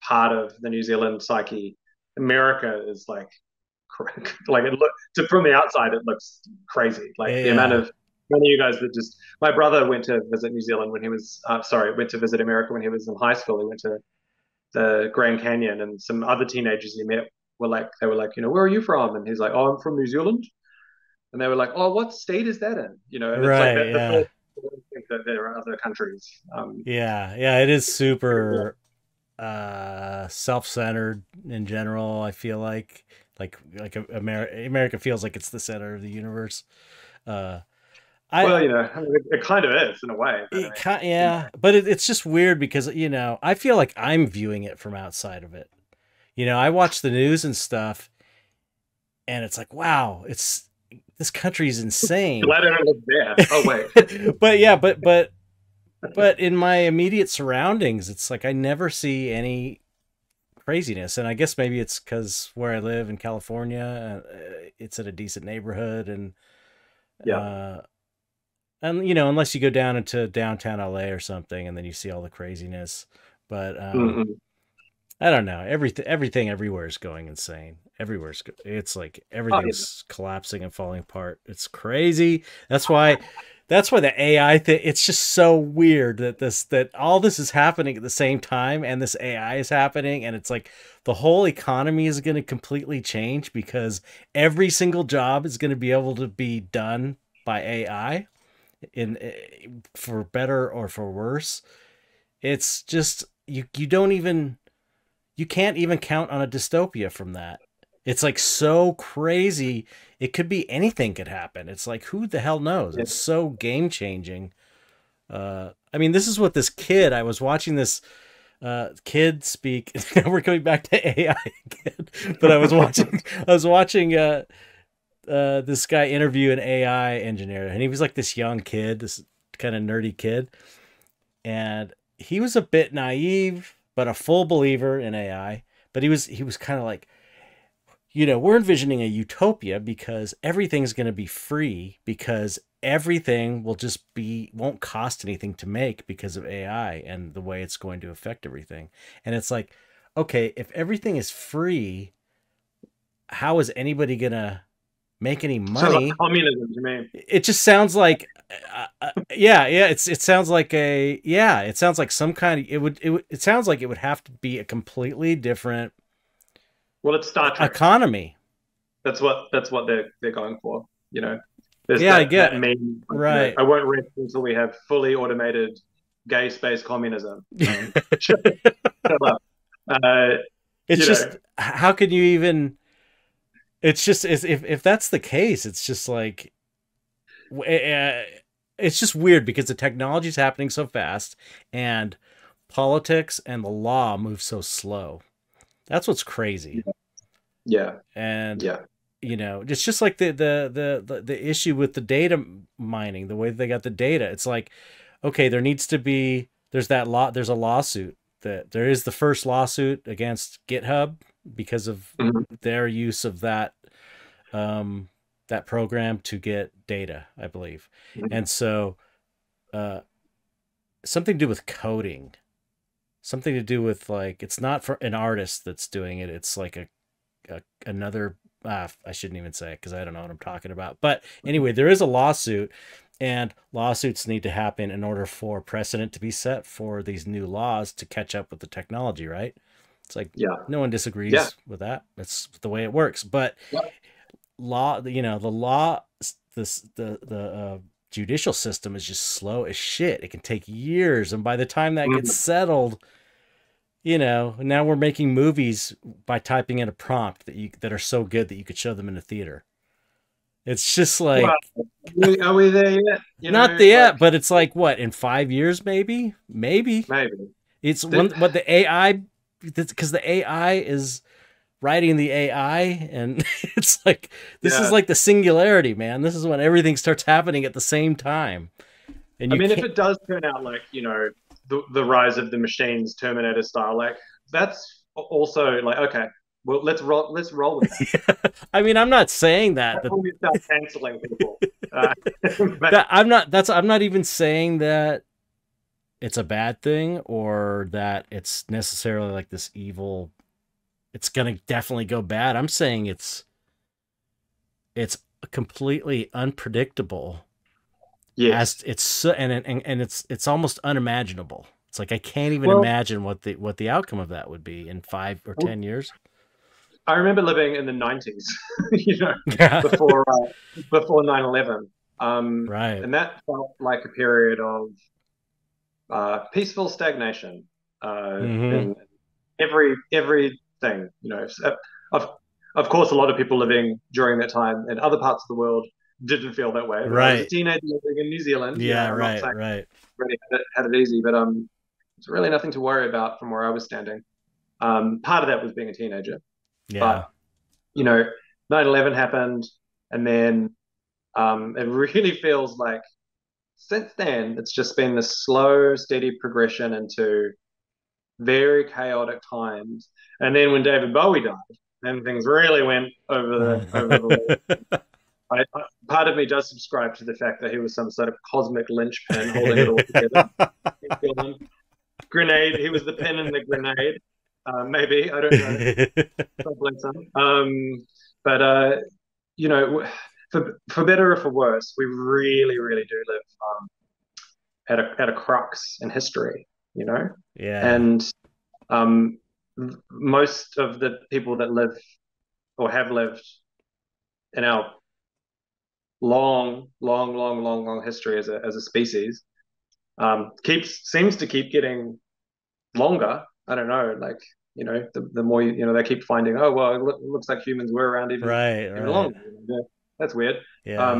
part of the New Zealand psyche, America is like from the outside, it looks crazy. Like the amount of many of you guys that just... My brother went to visit New Zealand when he was... sorry, went to visit America when he was in high school. He went to the Grand Canyon, and some other teenagers he met were like, you know, where are you from? And he's like, oh, I'm from New Zealand. And they were like, oh, what state is that in? You know, and it's like that there are other countries. It is super self-centered in general. I feel like America feels like it's the center of the universe. Well, you know, it kind of is in a way. But it's just weird because, you know, I feel like I'm viewing it from outside of it. You know, I watch the news and stuff, and it's like, wow, this country's insane. Glad I was there. Oh wait, but in my immediate surroundings, it's like I never see any craziness, and I guess maybe it's because where I live in California, it's in a decent neighborhood, and you know, unless you go down into downtown LA or something, and then you see all the craziness, but. I don't know. Everything everywhere is going insane. It's like everything's collapsing and falling apart. It's crazy. That's why the AI thing, it's just so weird that all this is happening at the same time, and this AI is happening, and it's like the whole economy is going to completely change because every single job is going to be able to be done by AI, for better or for worse. It's just you can't even count on a dystopia from that. It's like so crazy. It could be anything could happen. It's like, who the hell knows? It's so game changing. I mean, this is what this kid, I was watching this kid speak. Now we're coming back to AI again, but I was watching this guy interview an AI engineer, and he was like this young kid, this kind of nerdy kid. And he was a bit naive, but a full believer in AI. But he was kind of like, you know, we're envisioning a utopia because everything's going to be free, because everything will just be, won't cost anything to make because of AI and the way it's going to affect everything. And it's like, okay, if everything is free, how is anybody going to make any money? Communism, you mean? It just sounds like It sounds like a, it sounds like some kind of, it sounds like it would have to be a completely different. Well, it's Star Trek economy. That's what they're going for, you know. There's that, I get that meme, right. I won't rest until we have fully automated gay space communism. It's just know. How can you even? It's just if that's the case, it's just like it's just weird because the technology is happening so fast and politics and the law move so slow. That's what's crazy. Yeah. And you know, it's just like the issue with the data mining, the way that they got the data. It's like, okay, there needs to be, there's a lawsuit that there is the first lawsuit against GitHub because of their use of that, that program to get data, I believe. And so, something to do with coding, something to do with like, it's not for an artist that's doing it. It's like another, I shouldn't even say it because I don't know what I'm talking about. But anyway, there is a lawsuit, and lawsuits need to happen in order for precedent to be set for these new laws to catch up with the technology, right? It's like no one disagrees with that. That's the way it works. But law, you know, the law, the judicial system is just slow as shit. It can take years, and by the time that gets settled, you know, now we're making movies by typing in a prompt that are so good that you could show them in a theater. It's just like, well, are we there yet? You know, not there yet, but it's like what, in 5 years, maybe. It's what the AI, because the AI is writing the AI, and it's like this is like the singularity, man. This is when everything starts happening at the same time. And I mean, if it does turn out like, you know, the rise of the machines, Terminator style, like that's also like, okay, well, let's roll with that. I mean, I'm not saying that, but we start canceling people. I'm not even saying that it's a bad thing or that it's necessarily like this evil. It's going to definitely go bad. I'm saying it's completely unpredictable. Yes, it's almost unimaginable. It's like I can't even imagine what the outcome of that would be in 5 or 10 years. I remember living in the 90s, you know, before 9/11, right? And that felt like a period of peaceful stagnation in everything, you know. So, of course, a lot of people living during that time in other parts of the world didn't feel that way. Right. I was a teenager living in New Zealand. Yeah, right. Really had it easy, but it's really nothing to worry about from where I was standing. Part of that was being a teenager. Yeah. But, you know, 9/11 happened, and then it really feels like since then it's just been this slow, steady progression into very chaotic times. And then when David Bowie died, then things really went over the part of me does subscribe to the fact that he was some sort of cosmic linchpin holding it all together. Grenade. He was the pin in the grenade. Maybe. I don't know. But, you know, for better or for worse, we really, really do live at a crux in history, you know? Yeah. And most of the people that live or have lived in our long history as a species seems to keep getting longer. I don't know, like, you know, the more you know, they keep finding, oh well, it looks like humans were around even longer. That's weird. Yeah.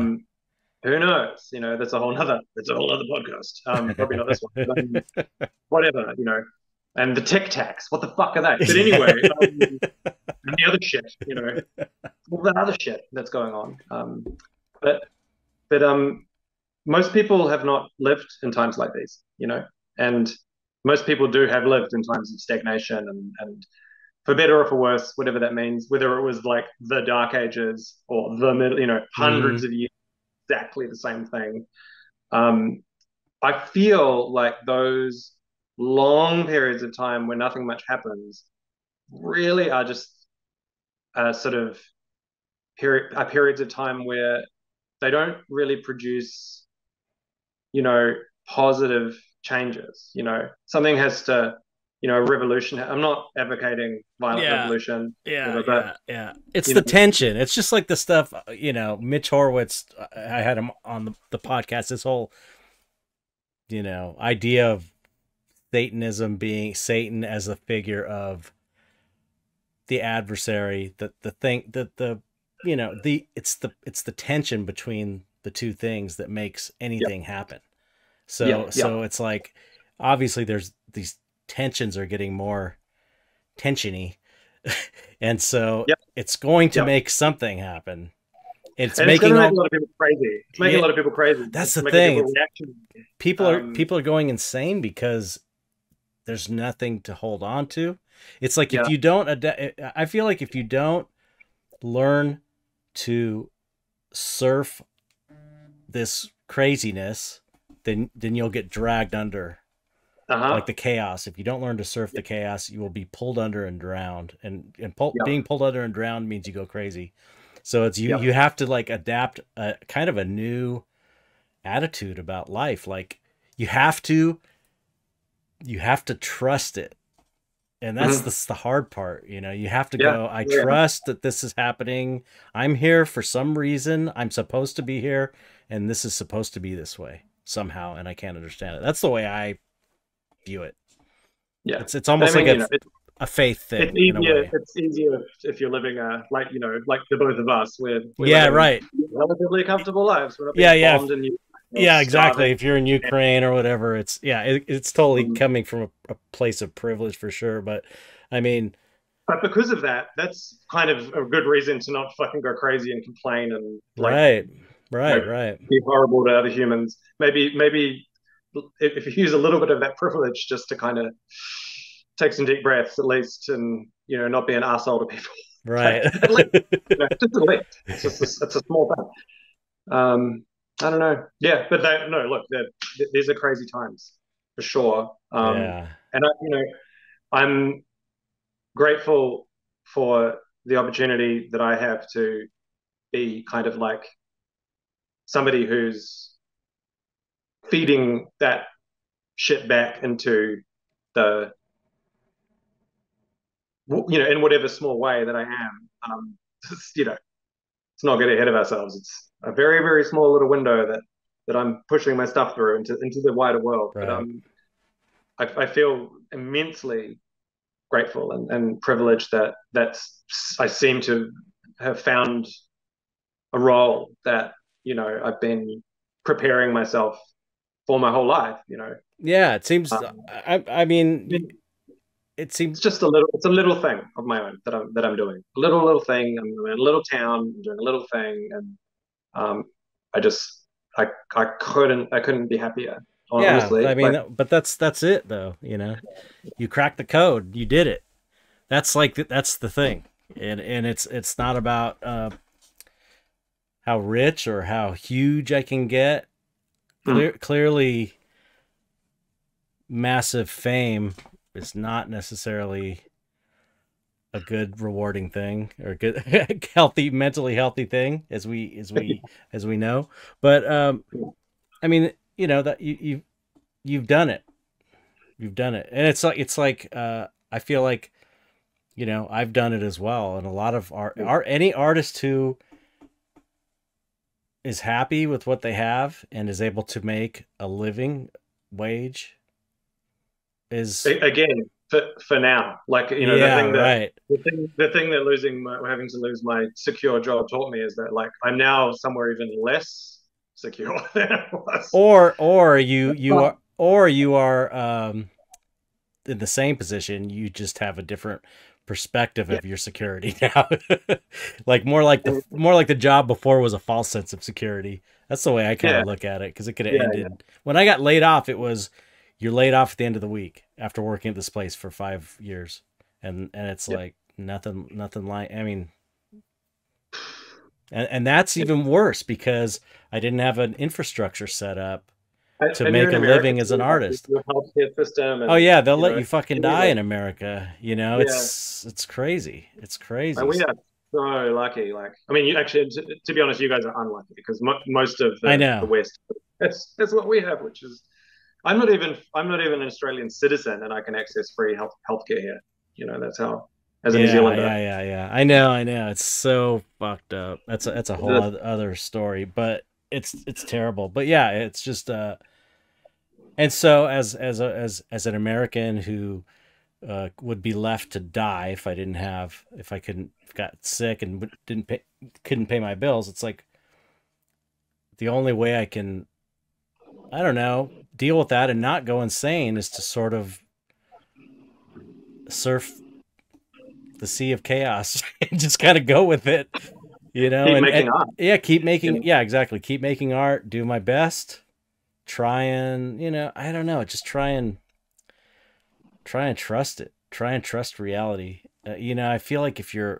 Who knows, you know? That's a whole other podcast. Probably not this one, but, whatever, you know. And the Tic Tacs, what the fuck are they? But anyway, and the other shit, you know, all that other shit that's going on. But most people have not lived in times like these, you know, and most people do have lived in times of stagnation and for better or for worse, whatever that means, whether it was like the Dark Ages or the middle, you know, hundreds of years, exactly the same thing. I feel like those long periods of time where nothing much happens really are just sort of periods of time where they don't really produce you know, positive changes. You know, something has to, you know, a revolution. I'm not advocating violent revolution. It's the tension. It's just like the stuff, you know, Mitch Horowitz, I had him on the podcast, this whole, you know, idea of Satanism being Satan as a figure of the adversary, the tension between the two things that makes anything happen. So it's like, obviously there's these tensions are getting more tensiony. And so it's going to make something happen. It's making a lot of people crazy. It's making a lot of people crazy. That's the thing. People are going insane because there's nothing to hold on to. It's like, if you don't, I feel like if you don't learn to surf this craziness, then you'll get dragged under, like the chaos. If you don't learn to surf the chaos, you will be pulled under and drowned. And being pulled under and drowned means you go crazy. So it's you have to like adapt a kind of a new attitude about life. Like you have to trust it. And that's the hard part. You know, you have to go, I trust that this is happening. I'm here for some reason. I'm supposed to be here. And this is supposed to be this way somehow. And I can't understand it. That's the way I view it. Yeah. It's almost a faith thing. It's easier. It's easier if you're living like the both of us. We're relatively comfortable lives. We're not being bombed in Ukraine. Yeah, exactly. If you're in Ukraine or whatever, it's totally coming from a place of privilege for sure. But I mean, but because of that, that's kind of a good reason to not fucking go crazy and complain and like, be horrible to other humans. Maybe if you use a little bit of that privilege just to kind of take some deep breaths at least, and you know, not be an asshole to people. Right. At least, you know, just at least. It's a small thing. I don't know. Yeah, but look, these are crazy times for sure. And I'm grateful for the opportunity that I have to be kind of like somebody who's feeding that shit back into the, you know, in whatever small way that I am. You know, let's not get ahead of ourselves. It's a very, very small little window that I'm pushing my stuff through into the wider world. Right. But I feel immensely grateful and privileged I seem to have found a role that, you know, I've been preparing myself for my whole life, you know. Yeah, it seems, I mean, it seems it's just a little thing of my own that I'm doing. A little thing. I'm in a little town, I'm doing a little thing, and I couldn't be happier, honestly. Yeah, I mean, but that's it though, you know. You cracked the code, you did it. That's like, that's the thing. And it's not about how rich or how huge I can get. Clearly massive fame is not necessarily a good rewarding thing, or a good mentally healthy thing, as we know. But I mean, you know, that you've done it. You've done it. And it's like I feel like, you know, I've done it as well. And a lot of any artist who is happy with what they have and is able to make a living wage is, again, for now, like, you know, the thing that having to lose my secure job taught me is that, like, I'm now somewhere even less secure than I was. Or you are in the same position, you just have a different perspective of your security now. Like more like the job before was a false sense of security. That's the way I kind of look at it, because it could have ended when I got laid off. It was, you're laid off at the end of the week after working at this place for 5 years. And it's like nothing like, I mean, and that's even worse because I didn't have an infrastructure set up to make a living as an artist. Oh yeah. They'll let you fucking die in America. You know, it's crazy. It's crazy. And we are so lucky. Like, I mean, you actually, to be honest, you guys are unlucky because most of the West That's what we have, which is I'm not even an Australian citizen, and I can access free healthcare here. You know, that's how. As a New Zealander. Yeah. I know. It's so fucked up. That's a whole other story, but it's terrible. But yeah, it's just and so as an American who would be left to die if I didn't have got sick and couldn't pay my bills, it's like the only way I can deal with that and not go insane is to sort of surf the sea of chaos and just kind of go with it, you know, keep making art, do my best, try and, you know, I don't know, just try and trust it, try and trust reality. You know, I feel like if you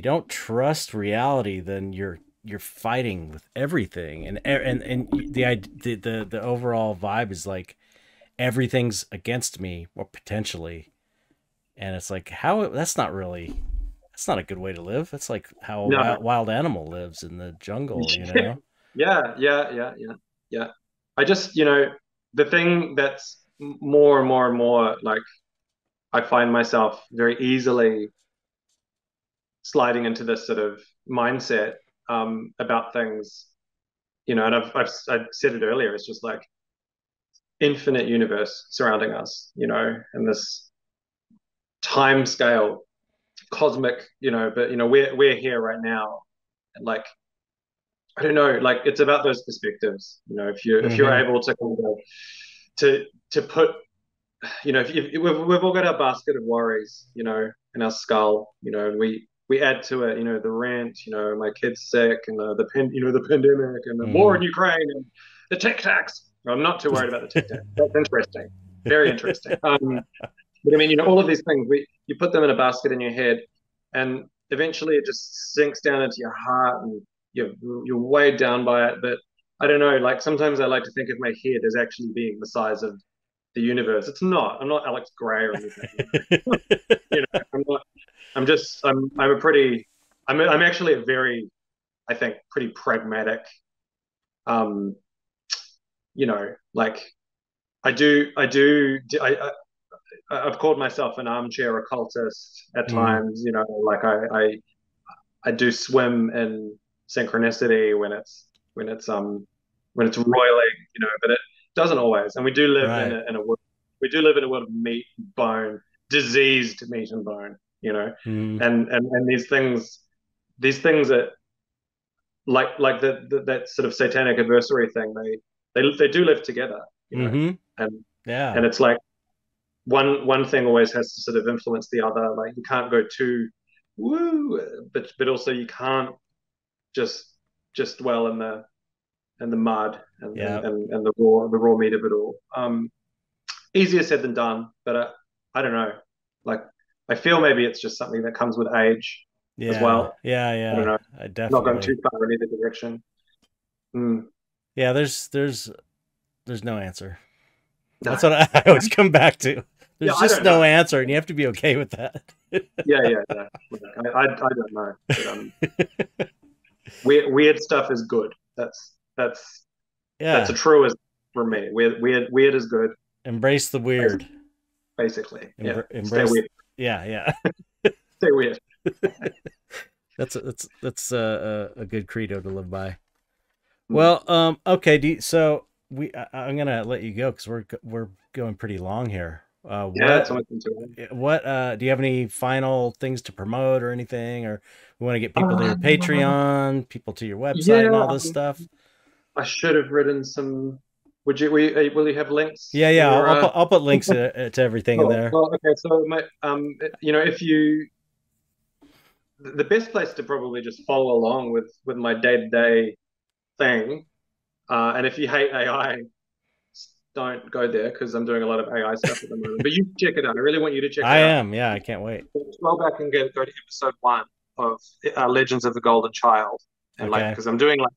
don't trust reality, then you're fighting with everything, and the overall vibe is like, everything's against me, or potentially, and it's like, how? That's not a good way to live. That's like how a wild animal lives in the jungle, you know? Yeah. I just, you know, the thing that's more and more and more, like, I find myself very easily sliding into this sort of mindset about things, you know. And I've said it earlier. It's just like, infinite universe surrounding us, you know, and this time scale, cosmic, you know, but, you know, we're here right now, and like, I don't know, like, it's about those perspectives, you know. If you if you're able to kind of to put, you know, we've all got our basket of worries, you know, in our skull, you know, and we add to it, you know, the rent, you know, my kid's sick, and the pandemic, and the war in Ukraine, and the tic tacs. I'm not too worried about the tic tac. That's interesting. Very interesting. But I mean, you know, all of these things, you put them in a basket in your head, and eventually it just sinks down into your heart, and you're weighed down by it. But I don't know, like, sometimes I like to think of my head as actually being the size of the universe. It's not. I'm not Alex Gray or anything. You know, I'm not. I'm just. I'm a pretty. I'm actually a very, I think, pretty pragmatic. You know, like, I've called myself an armchair occultist at times, you know, like I do swim in synchronicity when it's roiling, you know, but it doesn't always. And we do live in a world, of meat and bone, diseased meat and bone, you know, and these things that like that sort of satanic adversary thing, they do live together, you know, and it's like one thing always has to sort of influence the other. Like, you can't go too woo, but also you can't just dwell in the mud and the raw meat of it all. Easier said than done, but I don't know. Like, I feel maybe it's just something that comes with age as well. I don't know. I definitely not going too far in either direction. Yeah, there's no answer. No. That's what I always come back to. There's just no answer, and you have to be okay with that. I don't know. But, weird stuff is good. That's a truism for me. Weird is good. Embrace the weird. Basically, Stay weird. Yeah. Stay weird. that's a good credo to live by. Well, okay. So I'm gonna let you go because we're going pretty long here. What do you have any final things to promote or anything, or we want to get people to your Patreon, people to your website, and all this stuff? I should have written some. Will you have links? Yeah. Or, I'll put links to everything in there. Well, okay. So my, you know, the best place to probably just follow along with my day-to-day thing, and if you hate AI, don't go there, because I'm doing a lot of AI stuff at the moment, but you check it out. I really want you to check it out. I can't wait. Scroll back and go to episode 1 of Legends of the Golden Child, and like, because I'm doing, like,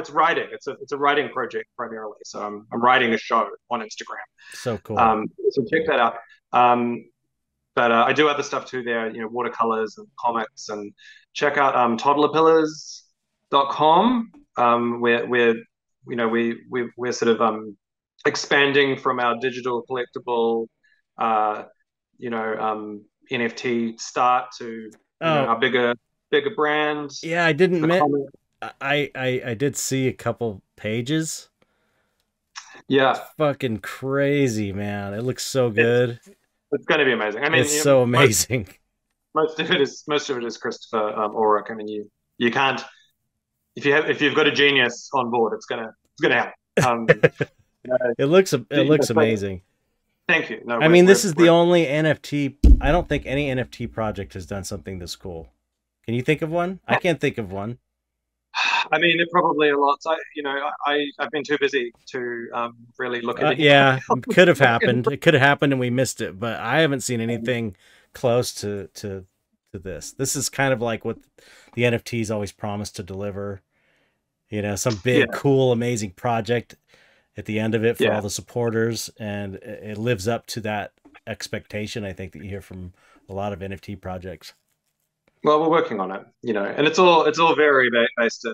it's writing, it's a writing project primarily, so I'm writing a show on Instagram. So cool. So check that out. But I do other stuff too there, you know, watercolors and comics, and check out Toddlerpillars. .com. We're sort of expanding from our digital collectible, NFT start to our bigger brand. Yeah, I didn't. I did see a couple pages. Yeah, it's fucking crazy, man! It looks so good. It's going to be amazing. I mean, it's so amazing. Most of it is Christopher Ulrich. I mean, you can't, if you've got a genius on board, it's gonna happen. It looks amazing. Thank you. No, I mean, this is the only NFT. I don't think any NFT project has done something this cool. Can you think of one? I can't think of one. I mean, it probably a lot. I've been too busy to really look at it. Yeah, it could have happened. It could have happened, and we missed it. But I haven't seen anything close to this. This is kind of like what the NFTs always promise to deliver. You know, some big, cool, amazing project at the end of it for all the supporters, and it lives up to that expectation. I think that you hear from a lot of NFT projects. Well, we're working on it, and it's all very based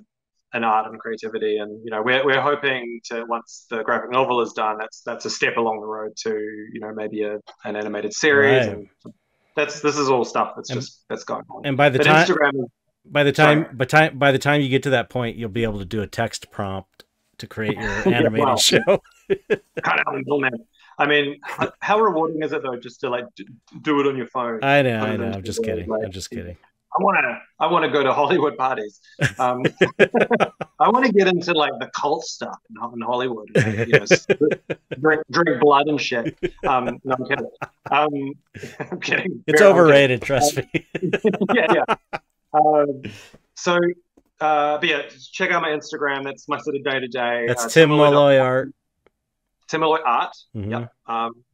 in art and creativity, and we're hoping to, once the graphic novel is done, that's a step along the road to maybe an animated series. Right. And this is all stuff that's going on. And by the time you get to that point, you'll be able to do a text prompt to create your animated show. Kind of until now. I mean, how rewarding is it though, just to do it on your phone? I know. I'm just kidding. I'm just kidding. I want to go to Hollywood parties. I want to get into the cult stuff in Hollywood, drink blood and shit. No, I'm kidding. I'm kidding. It's overrated. Trust me. Yeah. But yeah, check out my Instagram. That's my sort of day to day. That's Tim Molloy Art. Tim Molloy Art. Mm-hmm. Yep.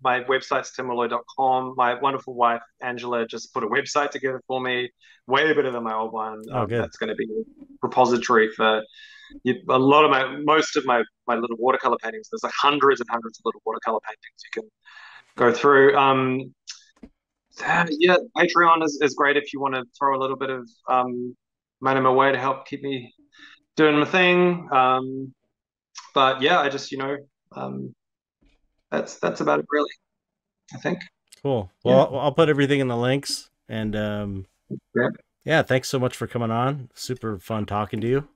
My website's timmolloy.com. My wonderful wife, Angela, just put a website together for me, way better than my old one. Good. That's going to be a repository for most of my little watercolor paintings. There's hundreds and hundreds of little watercolor paintings you can go through. Yeah, Patreon is great if you want to throw a little bit of money my way to help keep me doing my thing. But yeah, I just, that's about it really, I think. Cool. Well, yeah. I'll put everything in the links, and yeah, thanks so much for coming on. Super fun talking to you.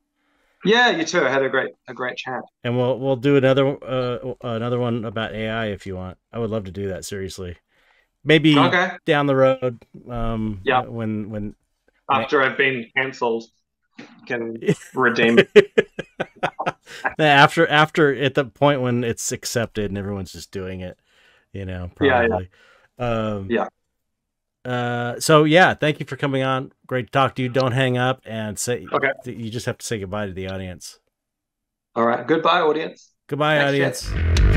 Yeah, you too. I had a great chat. And we'll do another one about AI if you want. I would love to do that, seriously. Maybe down the road. Yeah. When after I've been cancelled, can redeem it. after at the point when it's accepted and everyone's just doing it, probably. So yeah, thank you for coming on. Great to talk to you. Don't hang up, and say you just have to say goodbye to the audience. All right, goodbye audience. Goodbye. Thanks, audience.